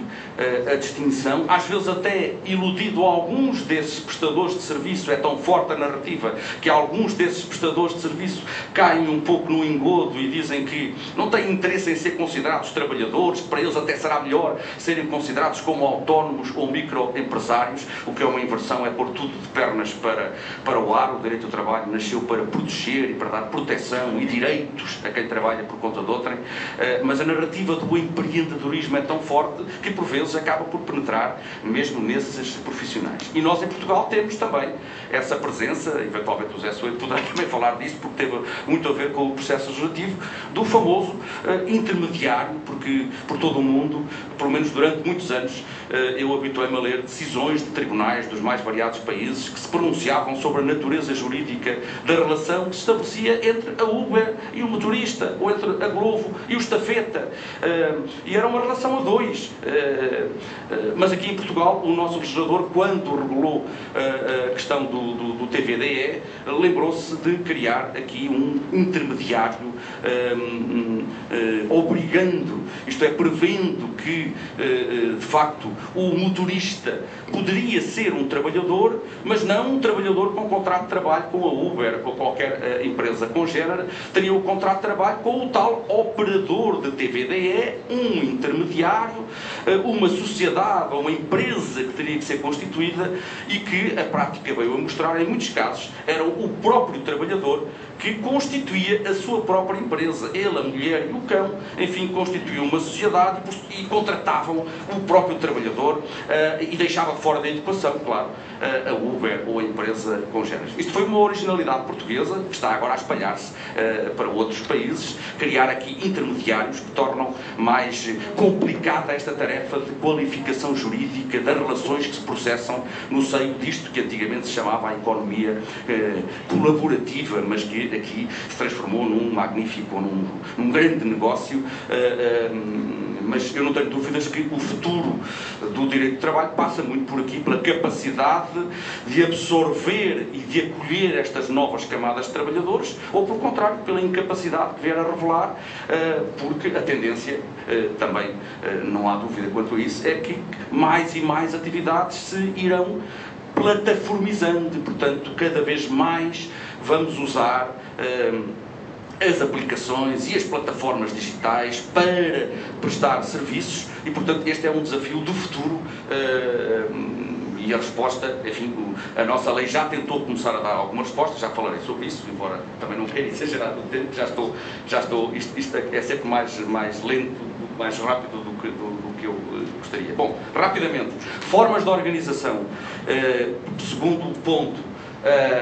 uh, a distinção, às vezes até iludido alguns desses prestadores de serviço. É tão forte a narrativa que alguns desses prestadores de serviço caem um pouco no engodo e dizem que não têm interesse em ser considerados trabalhadores, que para eles até será melhor serem considerados como autónomos ou microempresários, o que é uma inversão, é pôr tudo de pernas para, para o ar. O direito do trabalho nasceu para proteger e para dar proteção e direitos a quem trabalha por conta de outrem. Mas a narrativa do empreendedorismo é tão forte que, por vezes, acaba por penetrar mesmo nesses profissionais. E nós, em Portugal, temos também essa presença, eventualmente o José Soeiro poderá também falar disso, porque teve muito a ver com o processo legislativo, do famoso uh, intermediário, porque por todo o mundo, pelo menos durante muitos anos, uh, eu habituei-me a ler decisões de tribunais dos mais variados países que se pronunciavam sobre a natureza jurídica da relação que se estabelecia entre a Uber e o motorista, ou entre a Glovo e o estafeta. Uh, e era uma relação a dois. Uh, uh, mas aqui em Portugal, o nosso legislador, quando regulou uh, a questão do, do, do T V D E, lembrou-se de criar aqui um intermediário, um, um, um, obrigando, isto é, prevendo que, uh, de facto, o motorista poderia ser um trabalhador, mas não um trabalhador com contrato de trabalho com a Uber ou qualquer uh, empresa congénera. Teria o contrato de trabalho com o tal operador de T V D E, um intermediário, uh, uma sociedade ou uma empresa que teria que ser constituída e que a prática veio a mostrar, em muitos casos, era o próprio trabalhador que constituía a sua própria empresa. Ele, a mulher e o cão, enfim, constituíam uma sociedade e contratavam o próprio trabalhador uh, e deixava fora da educação, claro, uh, a Uber ou a empresa congénera. Isto foi uma originalidade portuguesa que está agora a espalhar-se uh, para outros países, criar aqui intermediários que tornam mais complicada esta tarefa de qualificação jurídica das relações que se processam no seio disto que antigamente se chamava a economia eh, colaborativa, mas que aqui se transformou num magnífico, num, num grande negócio. Eh, eh, mas eu não tenho dúvidas que o futuro do direito de trabalho passa muito por aqui, pela capacidade de absorver e de acolher estas novas camadas de trabalhadores, ou, por contrário, pela incapacidade que vier a revelar, porque a tendência, também não há dúvida quanto a isso, é que mais e mais atividades se irão plataformizando, portanto, cada vez mais vamos usar as aplicações e as plataformas digitais para prestar serviços e, portanto, este é um desafio do futuro. Uh, e a resposta, enfim, a nossa lei já tentou começar a dar alguma resposta, já falarei sobre isso, embora também não queira exagerar do tempo, já estou, já estou, isto, isto é sempre mais, mais lento, mais rápido do que, do, do que eu gostaria. Bom, rapidamente, formas de organização, uh, segundo ponto,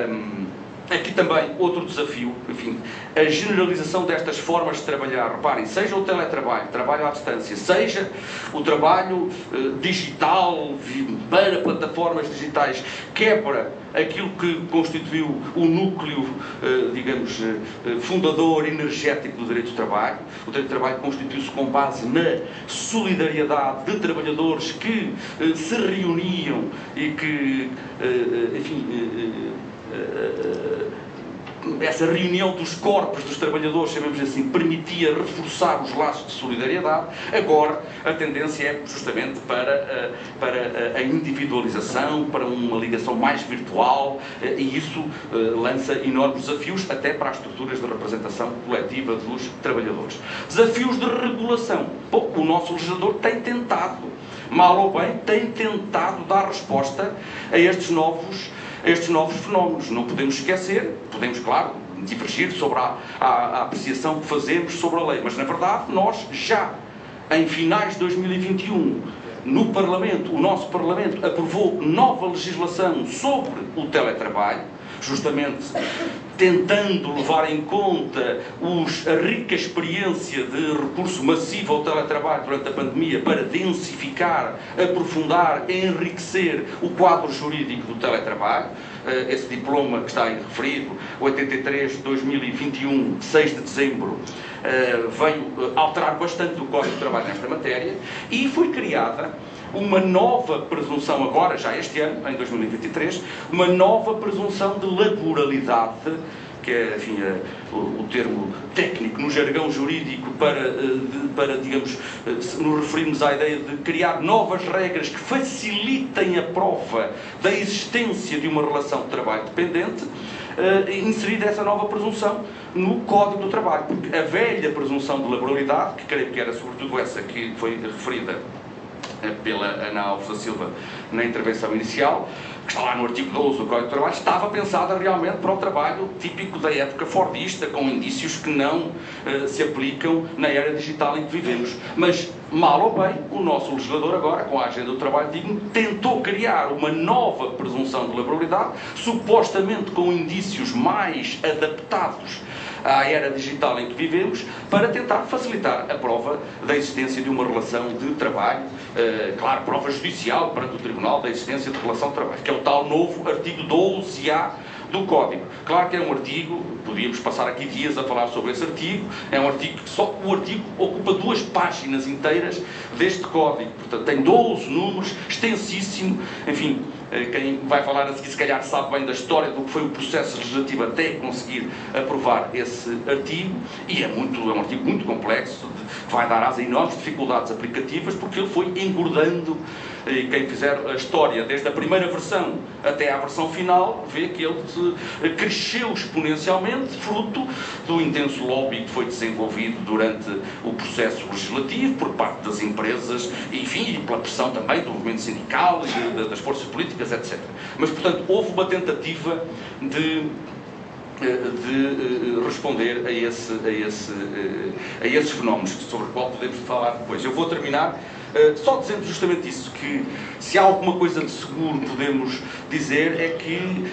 um, aqui também outro desafio, enfim, a generalização destas formas de trabalhar. Reparem, seja o teletrabalho, trabalho à distância, seja o trabalho eh, digital para plataformas digitais, quebra aquilo que constituiu o núcleo, eh, digamos, eh, fundador energético do direito do trabalho. O direito do trabalho constituiu-se com base na solidariedade de trabalhadores que eh, se reuniam e que, eh, enfim... Eh, essa reunião dos corpos dos trabalhadores, sabemos assim, permitia reforçar os laços de solidariedade. Agora, a tendência é justamente para, para a individualização, para uma ligação mais virtual, e isso lança enormes desafios até para as estruturas de representação coletiva dos trabalhadores. Desafios de regulação. Bom, o nosso legislador tem tentado, mal ou bem, tem tentado dar resposta a estes novos estes novos fenómenos. Não podemos esquecer, podemos, claro, divergir sobre a, a, a apreciação que fazemos sobre a lei, mas, na verdade, nós já, em finais de dois mil e vinte e um, no Parlamento, o nosso Parlamento aprovou nova legislação sobre o teletrabalho, justamente tentando levar em conta os, a rica experiência de recurso massivo ao teletrabalho durante a pandemia para densificar, aprofundar, enriquecer o quadro jurídico do teletrabalho. Esse diploma que está aí referido, oitenta e três de dois mil e vinte e um, seis de dezembro, veio alterar bastante o Código de Trabalho nesta matéria e foi criada uma nova presunção agora, já este ano, em dois mil e vinte e três, uma nova presunção de laboralidade que é, enfim, é, o, o termo técnico, no jargão jurídico, para, de, para, digamos, nos referirmos à ideia de criar novas regras que facilitem a prova da existência de uma relação de trabalho dependente, é, inserida essa nova presunção no Código do Trabalho. Porque a velha presunção de laboralidade, que creio que era sobretudo essa que foi referida pela Ana Alves da Silva na intervenção inicial, que está lá no artigo doze do Código de Trabalho, estava pensada realmente para o trabalho típico da época fordista, com indícios que não uh, se aplicam na era digital em que vivemos. Mas, mal ou bem, o nosso legislador agora, com a agenda do trabalho digno, tentou criar uma nova presunção de laboralidade, supostamente com indícios mais adaptados à era digital em que vivemos, para tentar facilitar a prova da existência de uma relação de trabalho, uh, claro, prova judicial perante o Tribunal da existência de relação de trabalho, que é o tal novo artigo doze A do Código. Claro que é um artigo, podíamos passar aqui dias a falar sobre esse artigo, é um artigo que só, o artigo ocupa duas páginas inteiras deste Código, portanto tem doze números, extensíssimo, enfim, quem vai falar a seguir se calhar sabe bem da história do que foi o processo legislativo até conseguir aprovar esse artigo, e é, muito, é um artigo muito complexo, que vai dar às enormes dificuldades aplicativas, porque ele foi engordando, e quem fizer a história desde a primeira versão até à versão final, vê que ele cresceu exponencialmente, fruto do intenso lobby que foi desenvolvido durante o processo legislativo, por parte das empresas, enfim, e pela pressão também do movimento sindical e das forças políticas, etcétera. Mas, portanto, houve uma tentativa de, de responder a, esse, a, esse, a esses fenómenos, sobre o qual podemos falar depois. Eu vou terminar só dizendo justamente isso, que se há alguma coisa de seguro podemos dizer é que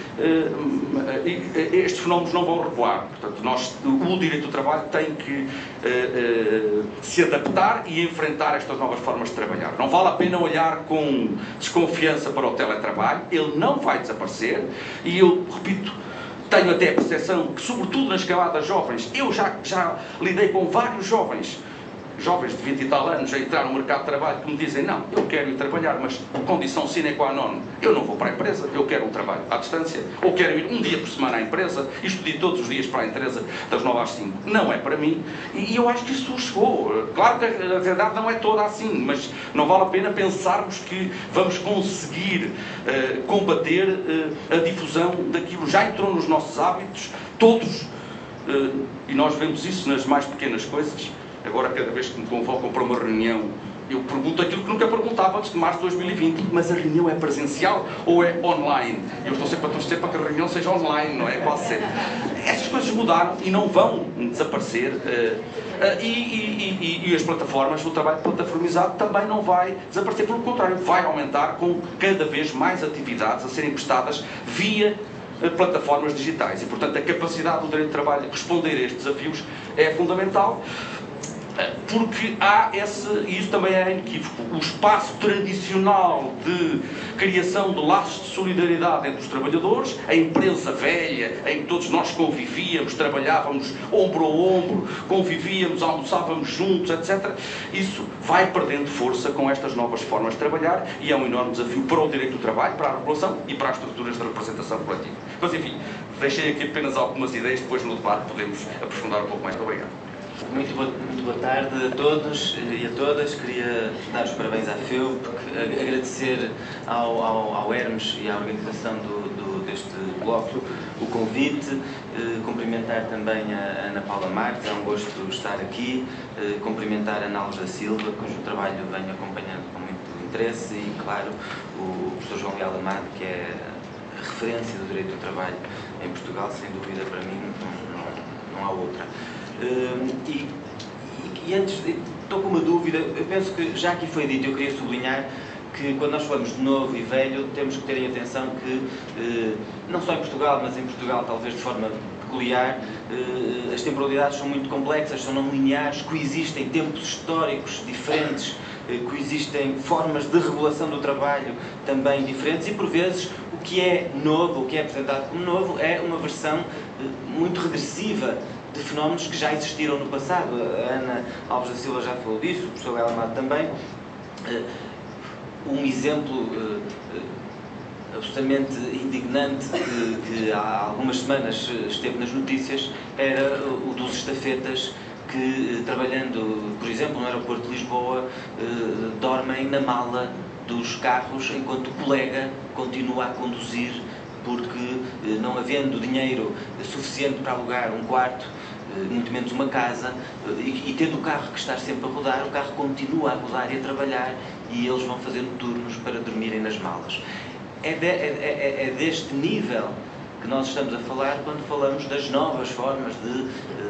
estes fenómenos não vão recuar. Portanto, nós, o direito do trabalho tem que se adaptar e enfrentar estas novas formas de trabalhar. Não vale a pena olhar com desconfiança para o teletrabalho, ele não vai desaparecer e eu, repito, tenho até a percepção que, sobretudo nas camadas jovens, eu já, já lidei com vários jovens, jovens de vinte e tal anos a entrar no mercado de trabalho que me dizem, não, eu quero ir trabalhar, mas por condição sine qua non, eu não vou para a empresa, eu quero um trabalho à distância, ou quero ir um dia por semana à empresa, e estudei todos os dias para a empresa das nove às cinco. Não é para mim, e eu acho que isso chegou. Claro que a realidade não é toda assim, mas não vale a pena pensarmos que vamos conseguir uh, combater uh, a difusão daquilo. Já entrou nos nossos hábitos, todos, uh, e nós vemos isso nas mais pequenas coisas. Agora, cada vez que me convocam para uma reunião, eu pergunto aquilo que nunca perguntava antes de março de dois mil e vinte. Mas a reunião é presencial ou é online? Eu estou sempre a torcer para que a reunião seja online, não é? Quase sempre. Essas coisas mudaram e não vão desaparecer. E, e, e, e as plataformas, o trabalho plataformizado também não vai desaparecer. Pelo contrário, vai aumentar com cada vez mais atividades a serem prestadas via plataformas digitais. E, portanto, a capacidade do direito de trabalho de responder a estes desafios é fundamental. Porque há esse, e isso também é inequívoco, o espaço tradicional de criação de laços de solidariedade entre os trabalhadores, a empresa velha em que todos nós convivíamos, trabalhávamos ombro a ombro, convivíamos, almoçávamos juntos, etcétera. Isso vai perdendo força com estas novas formas de trabalhar e é um enorme desafio para o direito do trabalho, para a regulação e para as estruturas de representação coletiva. Mas, enfim, deixei aqui apenas algumas ideias, depois no debate podemos aprofundar um pouco mais. Obrigado. Muito boa, muito boa tarde a todos e a todas. Queria dar os parabéns à F E U, porque agradecer ao, ao, ao Hermes e à organização do, do, deste bloco o convite, eh, cumprimentar também a Ana Paula Marques, é um gosto estar aqui, eh, cumprimentar a Ana Alves da Silva, cujo trabalho venho acompanhando com muito interesse, e, claro, o professor João Leal Amado, que é a referência do direito do trabalho em Portugal, sem dúvida, para mim, não, não há outra. Uh, e, e antes, estou com uma dúvida, eu penso que já aqui foi dito, eu queria sublinhar que quando nós falamos de novo e velho, temos que ter em atenção que, uh, não só em Portugal, mas em Portugal talvez de forma peculiar, uh, as temporalidades são muito complexas, são não lineares, coexistem tempos históricos diferentes, uh, coexistem formas de regulação do trabalho também diferentes e, por vezes, o que é novo, o que é apresentado como novo, é uma versão uh, muito regressiva de fenómenos que já existiram no passado. A Ana Alves da Silva já falou disso, o professor Leal Amado também. Um exemplo absolutamente indignante que, que há algumas semanas esteve nas notícias era o dos estafetas que, trabalhando, por exemplo, no aeroporto de Lisboa, eh, dormem na mala dos carros enquanto o colega continua a conduzir porque, eh, não havendo dinheiro suficiente para alugar um quarto, eh, muito menos uma casa, eh, e, e tendo o carro que está sempre a rodar, o carro continua a rodar e a trabalhar e eles vão fazendo turnos para dormirem nas malas. É, de, é, é, é deste nível que nós estamos a falar quando falamos das novas formas de eh,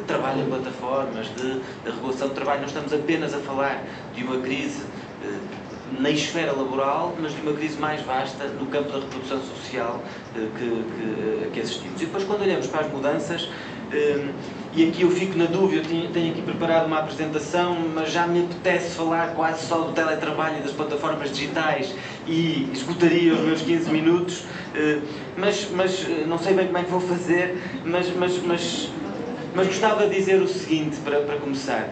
trabalho em plataformas, de, de regulação de trabalho. Não estamos apenas a falar de uma crise eh, na esfera laboral, mas de uma crise mais vasta no campo da reprodução social eh, que, que, que assistimos. E depois, quando olhamos para as mudanças, eh, e aqui eu fico na dúvida, eu tenho, tenho aqui preparado uma apresentação, mas já me apetece falar quase só do teletrabalho e das plataformas digitais e esgotaria os meus quinze minutos. Mas, mas não sei bem como é que vou fazer, mas, mas, mas, mas gostava de dizer o seguinte para, para começar.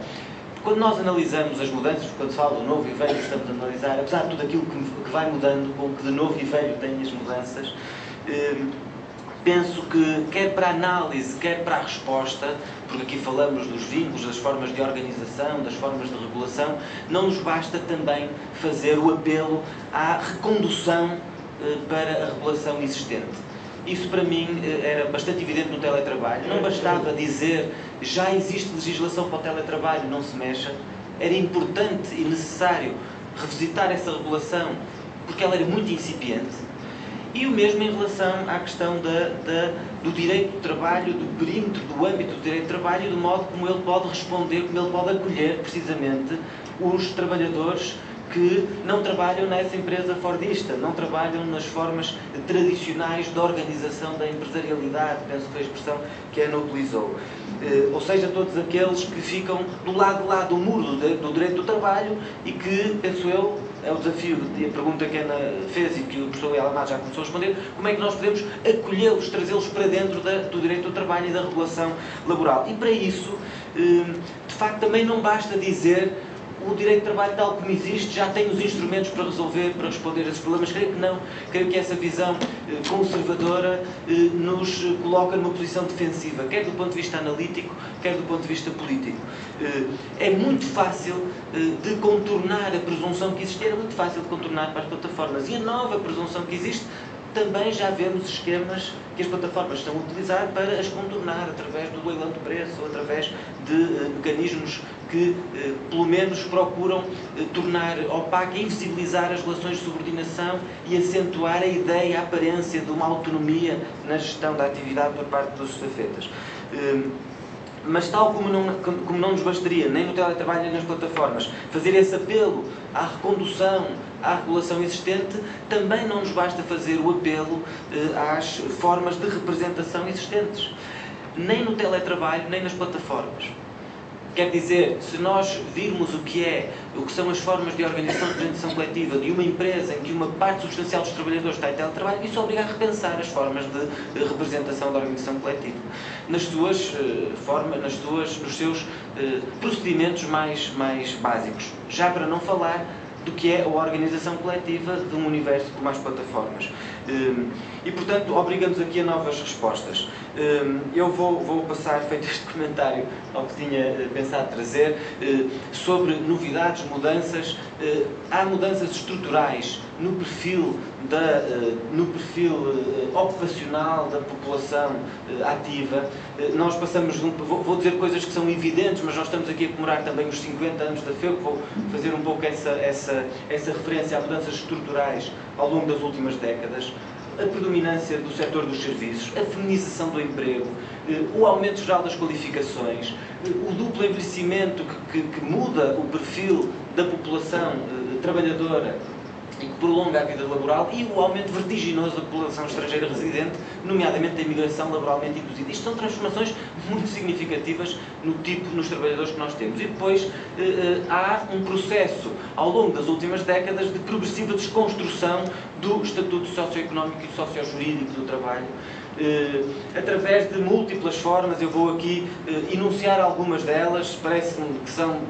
Quando nós analisamos as mudanças, quando se fala do novo e velho, estamos a analisar, apesar de tudo aquilo que, que vai mudando, com o que de novo e velho tem as mudanças, eh, penso que, quer para a análise, quer para a resposta, porque aqui falamos dos vínculos, das formas de organização, das formas de regulação, não nos basta também fazer o apelo à recondução para a regulação existente. Isso para mim era bastante evidente no teletrabalho. Não bastava dizer já existe legislação para o teletrabalho, não se mexa. Era importante e necessário revisitar essa regulação porque ela era muito incipiente. E o mesmo em relação à questão da, da, do direito do trabalho, do perímetro, do âmbito do direito do trabalho, do modo como ele pode responder, como ele pode acolher precisamente os trabalhadores que não trabalham nessa empresa fordista, não trabalham nas formas tradicionais da organização da empresarialidade, penso que foi a expressão que a Ana utilizou. Ou seja, todos aqueles que ficam do lado de lá do muro do direito do trabalho e que, penso eu, é o desafio e a pergunta que a Ana fez e que o professor Leal Amado já começou a responder, como é que nós podemos acolhê-los, trazê-los para dentro da, do direito do trabalho e da regulação laboral. E para isso, de facto, também não basta dizer o direito de trabalho tal como existe, já tem os instrumentos para resolver, para responder a esses problemas. Creio que não. Creio que essa visão conservadora nos coloca numa posição defensiva, quer do ponto de vista analítico, quer do ponto de vista político. É muito fácil de contornar a presunção que existia, era muito fácil de contornar para as plataformas. E a nova presunção que existe, também já vemos esquemas que as plataformas estão a utilizar para as contornar através do leilão de preço ou através de uh, mecanismos que, uh, pelo menos, procuram uh, tornar opaca e invisibilizar as relações de subordinação e acentuar a ideia, a aparência de uma autonomia na gestão da atividade por parte dos estafetas. Uh, Mas tal como não, como não nos bastaria, nem no teletrabalho nem nas plataformas, fazer esse apelo à recondução, à regulação existente, também não nos basta fazer o apelo eh, às formas de representação existentes. Nem no teletrabalho, nem nas plataformas. Quer dizer, se nós virmos o que é, o que são as formas de organização de representação coletiva de uma empresa em que uma parte substancial dos trabalhadores está em teletrabalho, isso obriga a repensar as formas de representação da organização coletiva, nas suas eh, formas, nas suas, nos seus eh, procedimentos mais, mais básicos. Já para não falar do que é a organização coletiva de um universo com mais plataformas. E, portanto, obriga-nos aqui a novas respostas. Eu vou, vou passar, feito este comentário ao que tinha pensado trazer, sobre novidades, mudanças. Há mudanças estruturais no perfil, da, no perfil ocupacional da população ativa. Nós passamos, vou dizer coisas que são evidentes, mas nós estamos aqui a comemorar também os cinquenta anos da F E U C, vou fazer um pouco essa, essa, essa referência a mudanças estruturais ao longo das últimas décadas. A predominância do setor dos serviços, a feminização do emprego, o aumento geral das qualificações, o duplo envelhecimento que, que, que muda o perfil da população trabalhadora e que prolonga a vida laboral, e o aumento vertiginoso da população estrangeira residente, nomeadamente da imigração laboralmente induzida. Isto são transformações muito significativas no tipo, nos trabalhadores que nós temos. E depois eh, há um processo, ao longo das últimas décadas, de progressiva desconstrução do estatuto socioeconómico e sociojurídico do trabalho, através de múltiplas formas. Eu vou aqui enunciar algumas delas, parece-me que são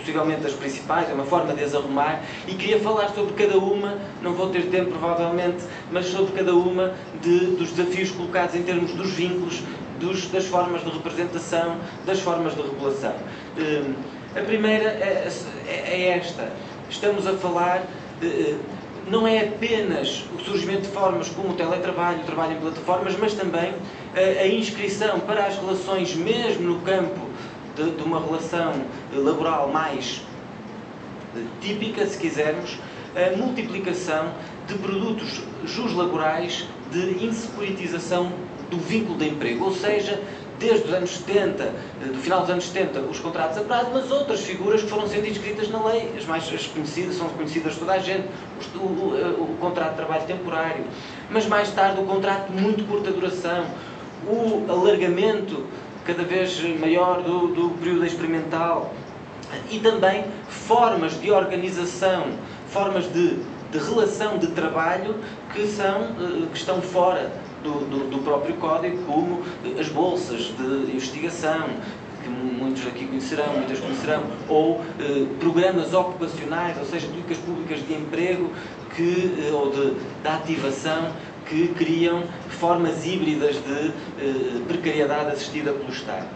possivelmente as principais, é uma forma de as arrumar, e queria falar sobre cada uma, não vou ter tempo provavelmente, mas sobre cada uma de, dos desafios colocados em termos dos vínculos, dos, das formas de representação, das formas de regulação. Hum, a primeira é, é esta, estamos a falar... Uh, não é apenas o surgimento de formas como o teletrabalho, o trabalho em plataformas, mas também a inscrição para as relações, mesmo no campo de, de uma relação laboral mais típica, se quisermos, a multiplicação de produtos juslaborais de insecuritização do vínculo de emprego, ou seja, desde os anos setenta, do final dos anos setenta, os contratos a prazo, mas outras figuras que foram sendo inscritas na lei, as mais as conhecidas, são conhecidas de toda a gente, o, o, o contrato de trabalho temporário, mas mais tarde o contrato de muito curta duração, o alargamento cada vez maior do, do período experimental e também formas de organização, formas de, de relação de trabalho que, são, que estão fora Do, do, do próprio código, como as bolsas de investigação, que muitos aqui conhecerão, muitas conhecerão, ou eh, programas ocupacionais, ou seja, políticas públicas de emprego que, eh, ou de, de ativação, que criam formas híbridas de eh, precariedade assistida pelo Estado.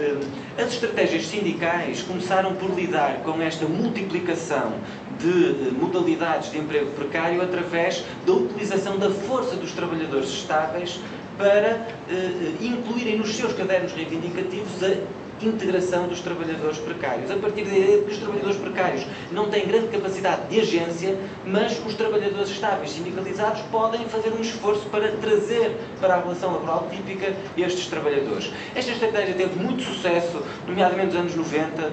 Eh, as estratégias sindicais começaram por lidar com esta multiplicação de modalidades de emprego precário através da utilização da força dos trabalhadores estáveis para eh, incluírem nos seus cadernos reivindicativos a integração dos trabalhadores precários. A partir da ideia de que os trabalhadores precários não têm grande capacidade de agência, mas os trabalhadores estáveis sindicalizados podem fazer um esforço para trazer para a relação laboral típica estes trabalhadores. Esta estratégia teve muito sucesso, nomeadamente nos anos noventa,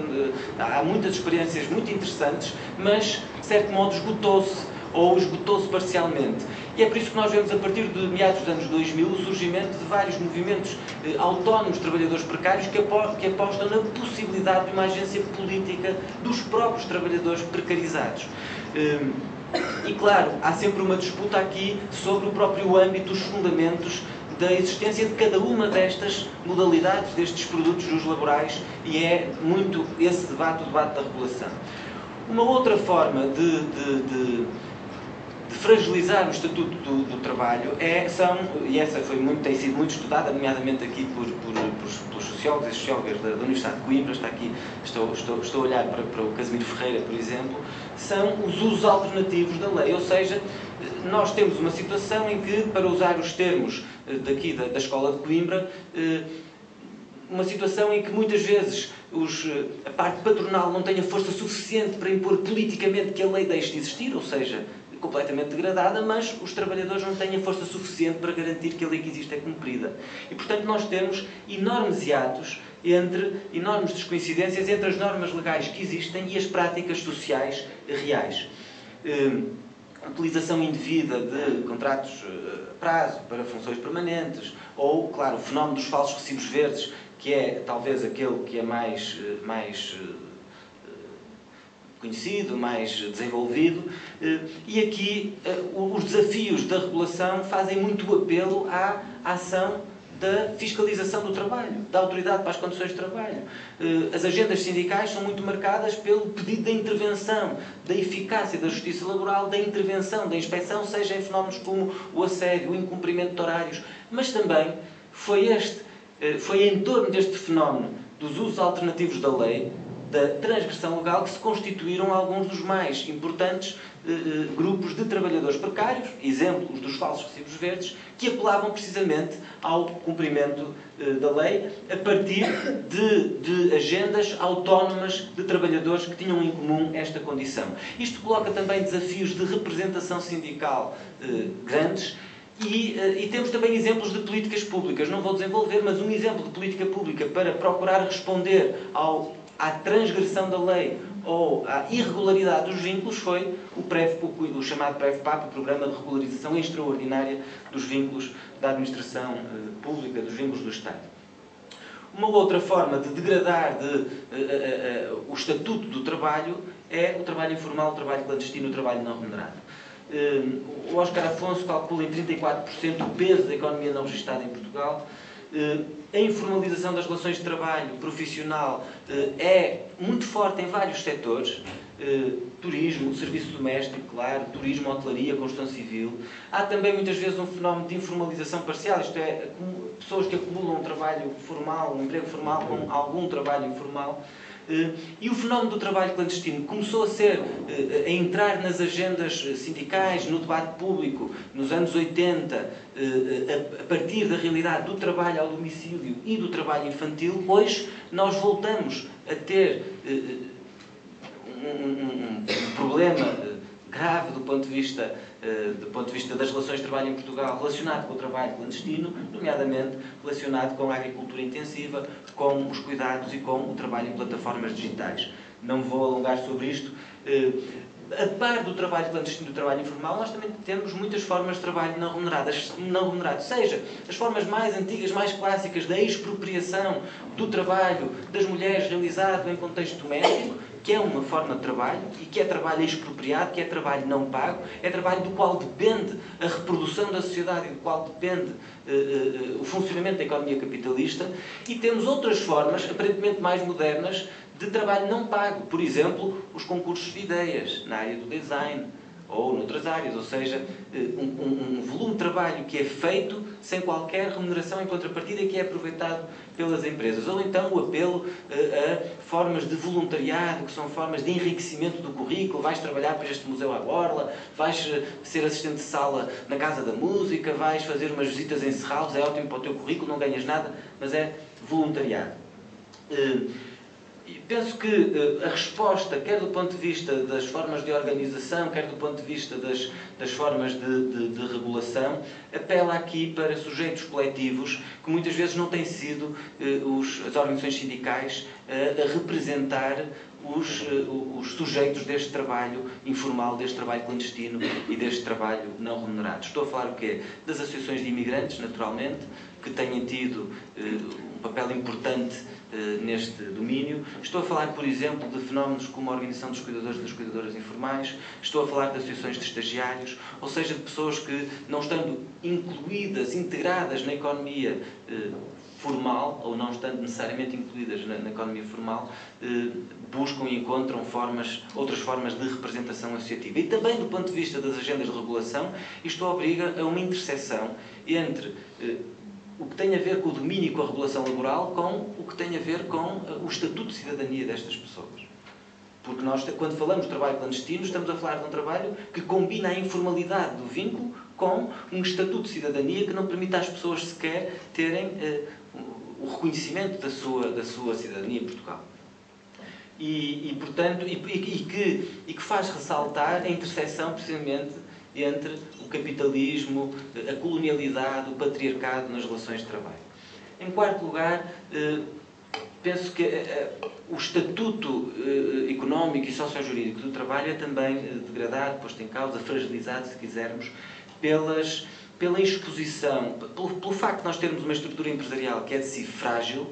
há muitas experiências muito interessantes, mas, de certo modo, esgotou-se ou esgotou-se parcialmente. E é por isso que nós vemos, a partir de meados dos anos dois mil, o surgimento de vários movimentos eh, autónomos de trabalhadores precários que, apo que apostam na possibilidade de uma agência política dos próprios trabalhadores precarizados. Eh, e, claro, há sempre uma disputa aqui sobre o próprio âmbito, os fundamentos da existência de cada uma destas modalidades, destes produtos juslaborais, e é muito esse debate, o debate da regulação. Uma outra forma de... de, de de fragilizar o Estatuto do, do Trabalho, é, são, e essa foi muito, tem sido muito estudada, nomeadamente aqui por, por, por, por sociólogos e sociólogas da, da Universidade de Coimbra, está aqui, estou, estou, estou a olhar para, para o Casimiro Ferreira, por exemplo, são os usos alternativos da lei, ou seja, nós temos uma situação em que, para usar os termos daqui da, da Escola de Coimbra, uma situação em que muitas vezes os, a parte patronal não tem a força suficiente para impor politicamente que a lei deixe de existir, ou seja, completamente degradada, mas os trabalhadores não têm a força suficiente para garantir que a lei que existe é cumprida. E, portanto, nós temos enormes hiatos, entre, enormes descoincidências entre as normas legais que existem e as práticas sociais reais. Uh, utilização indevida de contratos a prazo para funções permanentes, ou, claro, o fenómeno dos falsos recibos verdes, que é, talvez, aquele que é mais... mais conhecido, mais desenvolvido, e aqui os desafios da regulação fazem muito apelo à ação da fiscalização do trabalho, da autoridade para as condições de trabalho. As agendas sindicais são muito marcadas pelo pedido da intervenção, da eficácia da justiça laboral, da intervenção, da inspeção, seja em fenómenos como o assédio, o incumprimento de horários, mas também foi, este, foi em torno deste fenómeno dos usos alternativos da lei, da transgressão legal, que se constituíram alguns dos mais importantes eh, grupos de trabalhadores precários, exemplos dos falsos recibos verdes, que apelavam precisamente ao cumprimento eh, da lei a partir de, de agendas autónomas de trabalhadores que tinham em comum esta condição. Isto coloca também desafios de representação sindical eh, grandes, E, e temos também exemplos de políticas públicas. Não vou desenvolver, mas um exemplo de política pública para procurar responder ao à transgressão da lei ou à irregularidade dos vínculos foi o, PREV, o chamado PREVPAP, o Programa de Regularização Extraordinária dos Vínculos da Administração Pública, dos Vínculos do Estado. Uma outra forma de degradar de, uh, uh, uh, o estatuto do trabalho é o trabalho informal, o trabalho clandestino, o trabalho não remunerado. Uh, o Óscar Afonso calcula em trinta e quatro por cento o peso da economia não registada em Portugal. A informalização das relações de trabalho profissional é muito forte em vários setores. Turismo, serviço doméstico, claro, turismo, hotelaria, construção civil. Há também muitas vezes um fenómeno de informalização parcial, isto é, pessoas que acumulam um trabalho formal, um emprego formal com algum trabalho informal. E o fenómeno do trabalho clandestino começou a ser, a entrar nas agendas sindicais, no debate público, nos anos oitenta, a partir da realidade do trabalho ao domicílio e do trabalho infantil. Hoje nós voltamos a ter um problema grave do ponto de vista do ponto de vista das relações de trabalho em Portugal, relacionado com o trabalho clandestino, nomeadamente relacionado com a agricultura intensiva, com os cuidados e com o trabalho em plataformas digitais. Não vou alongar sobre isto. A par do trabalho clandestino e do trabalho informal, nós também temos muitas formas de trabalho não remuneradas, não remunerado, seja as formas mais antigas, mais clássicas da expropriação do trabalho das mulheres realizado em contexto doméstico, que é uma forma de trabalho, e que é trabalho expropriado, que é trabalho não pago, é trabalho do qual depende a reprodução da sociedade e do qual depende uh, uh, o funcionamento da economia capitalista. E temos outras formas, aparentemente mais modernas, de trabalho não pago. Por exemplo, os concursos de ideias na área do design ou noutras áreas, ou seja, um, um, um volume de trabalho que é feito sem qualquer remuneração em contrapartida, que é aproveitado pelas empresas. Ou então o apelo uh, a formas de voluntariado, que são formas de enriquecimento do currículo. Vais trabalhar para este museu à borla, vais uh, ser assistente de sala na Casa da Música, vais fazer umas visitas em Serralves, é ótimo para o teu currículo, não ganhas nada, mas é voluntariado. Uh, Penso que a resposta, quer do ponto de vista das formas de organização, quer do ponto de vista das, das formas de, de, de regulação, apela aqui para sujeitos coletivos que muitas vezes não têm sido eh, os, as organizações sindicais eh, a representar os, eh, os sujeitos deste trabalho informal, deste trabalho clandestino e deste trabalho não remunerado. Estou a falar o quê? Das associações de imigrantes, naturalmente, que têm tido eh, um papel importante neste domínio. Estou a falar, por exemplo, de fenómenos como a organização dos cuidadores e das cuidadoras informais. Estou a falar de associações de estagiários, ou seja, de pessoas que, não estando incluídas, integradas na economia eh, formal, ou não estando necessariamente incluídas na, na economia formal, eh, buscam e encontram formas, outras formas de representação associativa. E também, do ponto de vista das agendas de regulação, isto obriga a uma interseção entre eh, o que tem a ver com o domínio e com a regulação laboral, com o que tem a ver com o estatuto de cidadania destas pessoas. Porque nós, quando falamos de trabalho clandestino, estamos a falar de um trabalho que combina a informalidade do vínculo com um estatuto de cidadania que não permite às pessoas sequer terem eh, o reconhecimento da sua, da sua cidadania em Portugal. E, e portanto, e, e, que, e que faz ressaltar a interseção, precisamente, entre o capitalismo, a colonialidade, o patriarcado nas relações de trabalho. Em quarto lugar, penso que o estatuto económico e sociojurídico do trabalho é também degradado, posto em causa, fragilizado, se quisermos, pelas, pela exposição, pelo, pelo facto de nós termos uma estrutura empresarial que é de si frágil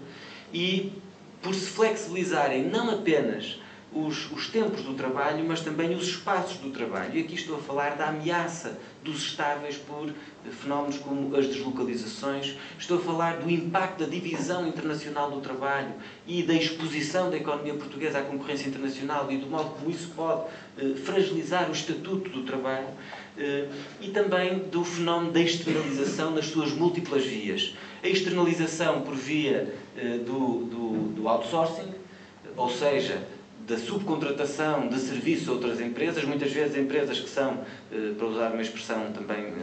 e por se flexibilizarem não apenas Os, os tempos do trabalho, mas também os espaços do trabalho. E aqui estou a falar da ameaça dos estáveis por fenómenos como as deslocalizações. Estou a falar do impacto da divisão internacional do trabalho e da exposição da economia portuguesa à concorrência internacional e do modo como isso pode eh, fragilizar o estatuto do trabalho, eh, e também do fenómeno da externalização nas suas múltiplas vias. A externalização por via eh, do, do, do outsourcing, ou seja, da subcontratação de serviço a outras empresas, muitas vezes empresas que são, para usar uma expressão também,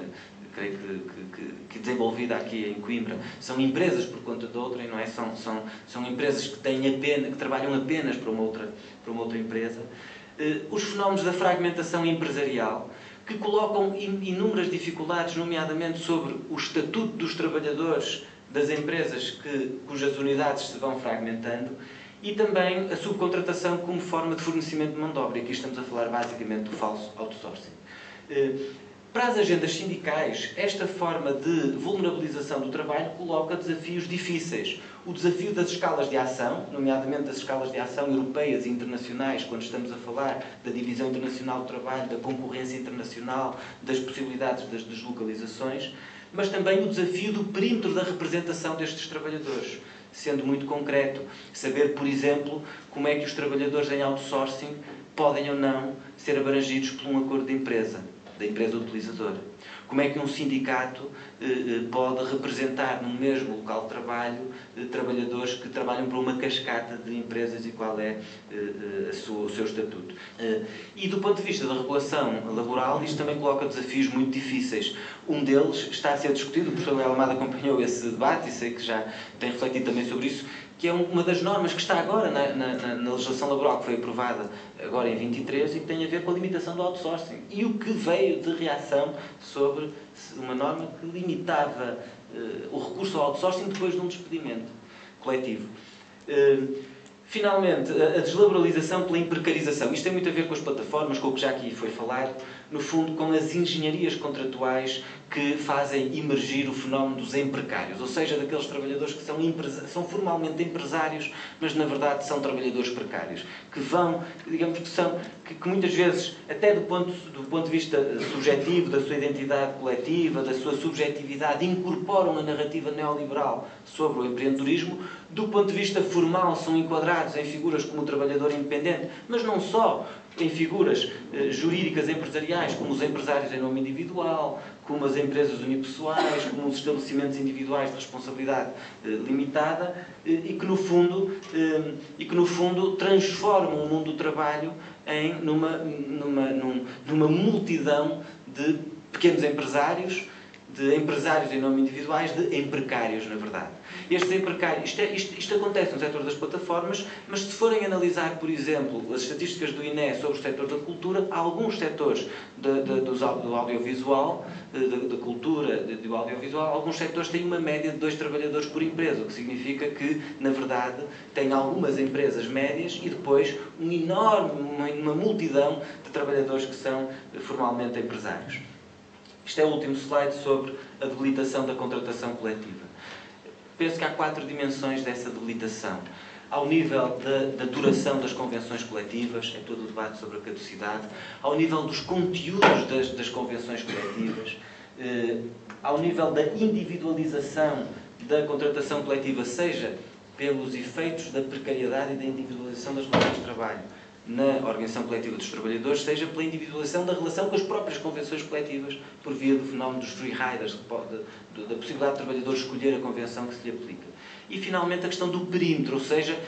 creio que, que, que desenvolvida aqui em Coimbra, são empresas por conta de outra, e não é? São, são, são empresas que, têm apenas, que trabalham apenas para uma outra, para uma outra empresa. Os fenómenos da fragmentação empresarial, que colocam inúmeras dificuldades, nomeadamente sobre o estatuto dos trabalhadores das empresas que, cujas unidades se vão fragmentando, e também a subcontratação como forma de fornecimento de mão de obra. Aqui estamos a falar basicamente do falso outsourcing. Para as agendas sindicais, esta forma de vulnerabilização do trabalho coloca desafios difíceis. O desafio das escalas de ação, nomeadamente das escalas de ação europeias e internacionais, quando estamos a falar da divisão internacional do trabalho, da concorrência internacional, das possibilidades das deslocalizações, mas também o desafio do perímetro da representação destes trabalhadores. Sendo muito concreto, saber, por exemplo, como é que os trabalhadores em outsourcing podem ou não ser abrangidos por um acordo de empresa, da empresa utilizadora. Como é que um sindicato eh, pode representar no mesmo local de trabalho eh, trabalhadores que trabalham para uma cascata de empresas e qual é eh, a sua, o seu estatuto. Eh, e do ponto de vista da regulação laboral, isto também coloca desafios muito difíceis. Um deles está a ser discutido, o professor Leal Amado acompanhou esse debate e sei que já tem refletido também sobre isso, que é uma das normas que está agora na, na, na legislação laboral, que foi aprovada agora em vinte e três, e que tem a ver com a limitação do outsourcing. E o que veio de reação sobre uma norma que limitava uh, o recurso ao outsourcing depois de um despedimento coletivo. Uh, Finalmente, a desliberalização pela imprecarização. Isto tem muito a ver com as plataformas, com o que já aqui foi falado, no fundo, com as engenharias contratuais que fazem emergir o fenómeno dos emprecários, ou seja, daqueles trabalhadores que são, são formalmente empresários, mas na verdade são trabalhadores precários, que vão, digamos que são, que, que muitas vezes, até do ponto, do ponto de vista subjetivo, da sua identidade coletiva, da sua subjetividade, incorporam a narrativa neoliberal sobre o empreendedorismo. Do ponto de vista formal, são enquadrados em figuras como o trabalhador independente, mas não só em figuras eh, jurídicas empresariais, como os empresários em nome individual, como as empresas unipessoais, como os estabelecimentos individuais de responsabilidade eh, limitada, eh, e, que, no fundo, eh, e que, no fundo, transformam o mundo do trabalho em, numa, numa, num, numa multidão de pequenos empresários, de empresários em nome individuais, de emprecários, na verdade. Estes emprecários, isto, é, isto, isto acontece no setor das plataformas, mas se forem analisar, por exemplo, as estatísticas do I N E sobre o setor da cultura, alguns setores de, de, dos, do audiovisual, da cultura de, do audiovisual, alguns setores têm uma média de dois trabalhadores por empresa, o que significa que, na verdade, tem algumas empresas médias e depois um enorme, uma, uma multidão de trabalhadores que são formalmente empresários. Isto é o último slide sobre a debilitação da contratação coletiva. Penso que há quatro dimensões dessa debilitação. Ao nível da, da duração das convenções coletivas, é todo o debate sobre a caducidade. Ao nível dos conteúdos das, das convenções coletivas. Eh, ao nível da individualização da contratação coletiva, seja pelos efeitos da precariedade e da individualização das relações de trabalho na organização coletiva dos trabalhadores, seja pela individualização da relação com as próprias convenções coletivas, por via do fenómeno dos free riders, da possibilidade do trabalhador escolher a convenção que se lhe aplica. E, finalmente, a questão do perímetro, ou seja,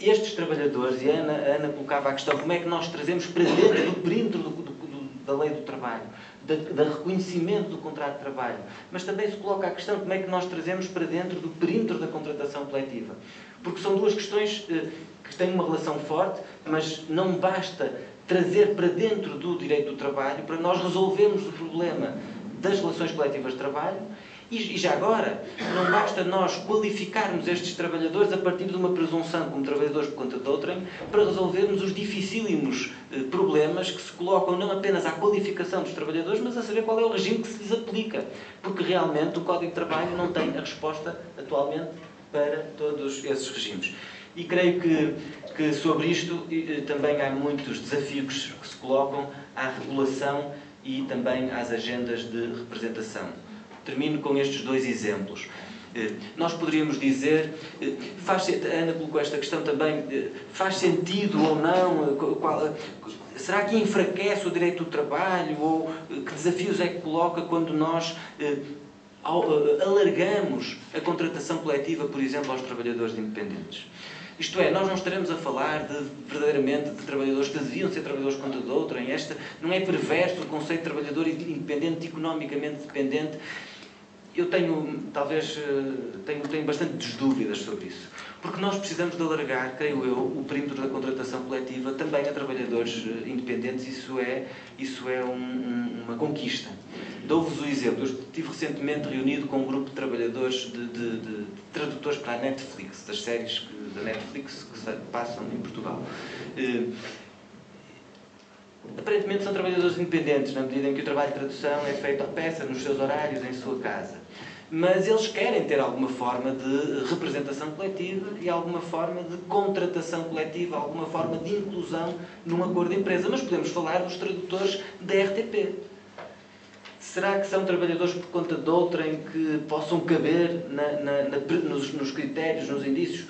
estes trabalhadores, e a Ana, a Ana colocava a questão, como é que nós trazemos para dentro do perímetro do, do, do, da lei do trabalho, do reconhecimento do contrato de trabalho, mas também se coloca a questão como é que nós trazemos para dentro do perímetro da contratação coletiva. Porque são duas questões eh, que têm uma relação forte, mas não basta trazer para dentro do direito do trabalho para nós resolvermos o problema das relações coletivas de trabalho. E, e já agora, não basta nós qualificarmos estes trabalhadores a partir de uma presunção como trabalhadores por conta de outrem para resolvermos os dificílimos eh, problemas que se colocam não apenas à qualificação dos trabalhadores, mas a saber qual é o regime que se lhes aplica. Porque realmente o Código de Trabalho não tem a resposta atualmente para todos esses regimes. E creio que, que sobre isto também há muitos desafios que se colocam à regulação e também às agendas de representação. Termino com estes dois exemplos. Nós poderíamos dizer, faz, a Ana colocou esta questão também, faz sentido ou não, qual, será que enfraquece o direito do trabalho, ou que desafios é que coloca quando nós alargamos a contratação coletiva, por exemplo, aos trabalhadores independentes. Isto é, nós não estaremos a falar de, verdadeiramente de trabalhadores que deviam ser trabalhadores contra de outrem. Esta não é perverso o conceito de trabalhador independente, economicamente dependente. Eu tenho, talvez, tenho, tenho bastantes dúvidas sobre isso. Porque nós precisamos de alargar, creio eu, o perímetro da contratação coletiva também a trabalhadores independentes. Isso é, isso é um, um, uma conquista. Dou-vos o exemplo. Eu estive recentemente reunido com um grupo de trabalhadores, de, de, de tradutores para a Netflix, das séries que, da Netflix que passam em Portugal. Uh, evidentemente são trabalhadores independentes, na medida em que o trabalho de tradução é feito à peça, nos seus horários, em sua casa. Mas eles querem ter alguma forma de representação coletiva e alguma forma de contratação coletiva, alguma forma de inclusão num acordo de empresa. Mas podemos falar dos tradutores da R T P. Será que são trabalhadores por conta de outra em que possam caber na, na, na, nos, nos critérios, nos indícios?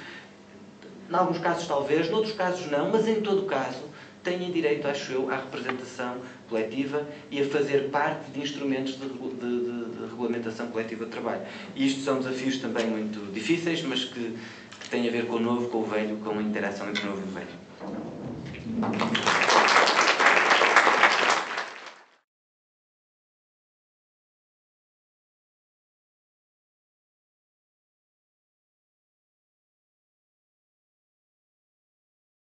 Em alguns casos talvez, em outros casos não, mas em todo caso têm direito, acho eu, à representação coletiva e a fazer parte de instrumentos de, de, de regulamentação coletiva de trabalho. E isto são desafios também muito difíceis, mas que, que têm a ver com o novo, com o velho, com a interação entre o novo e o velho.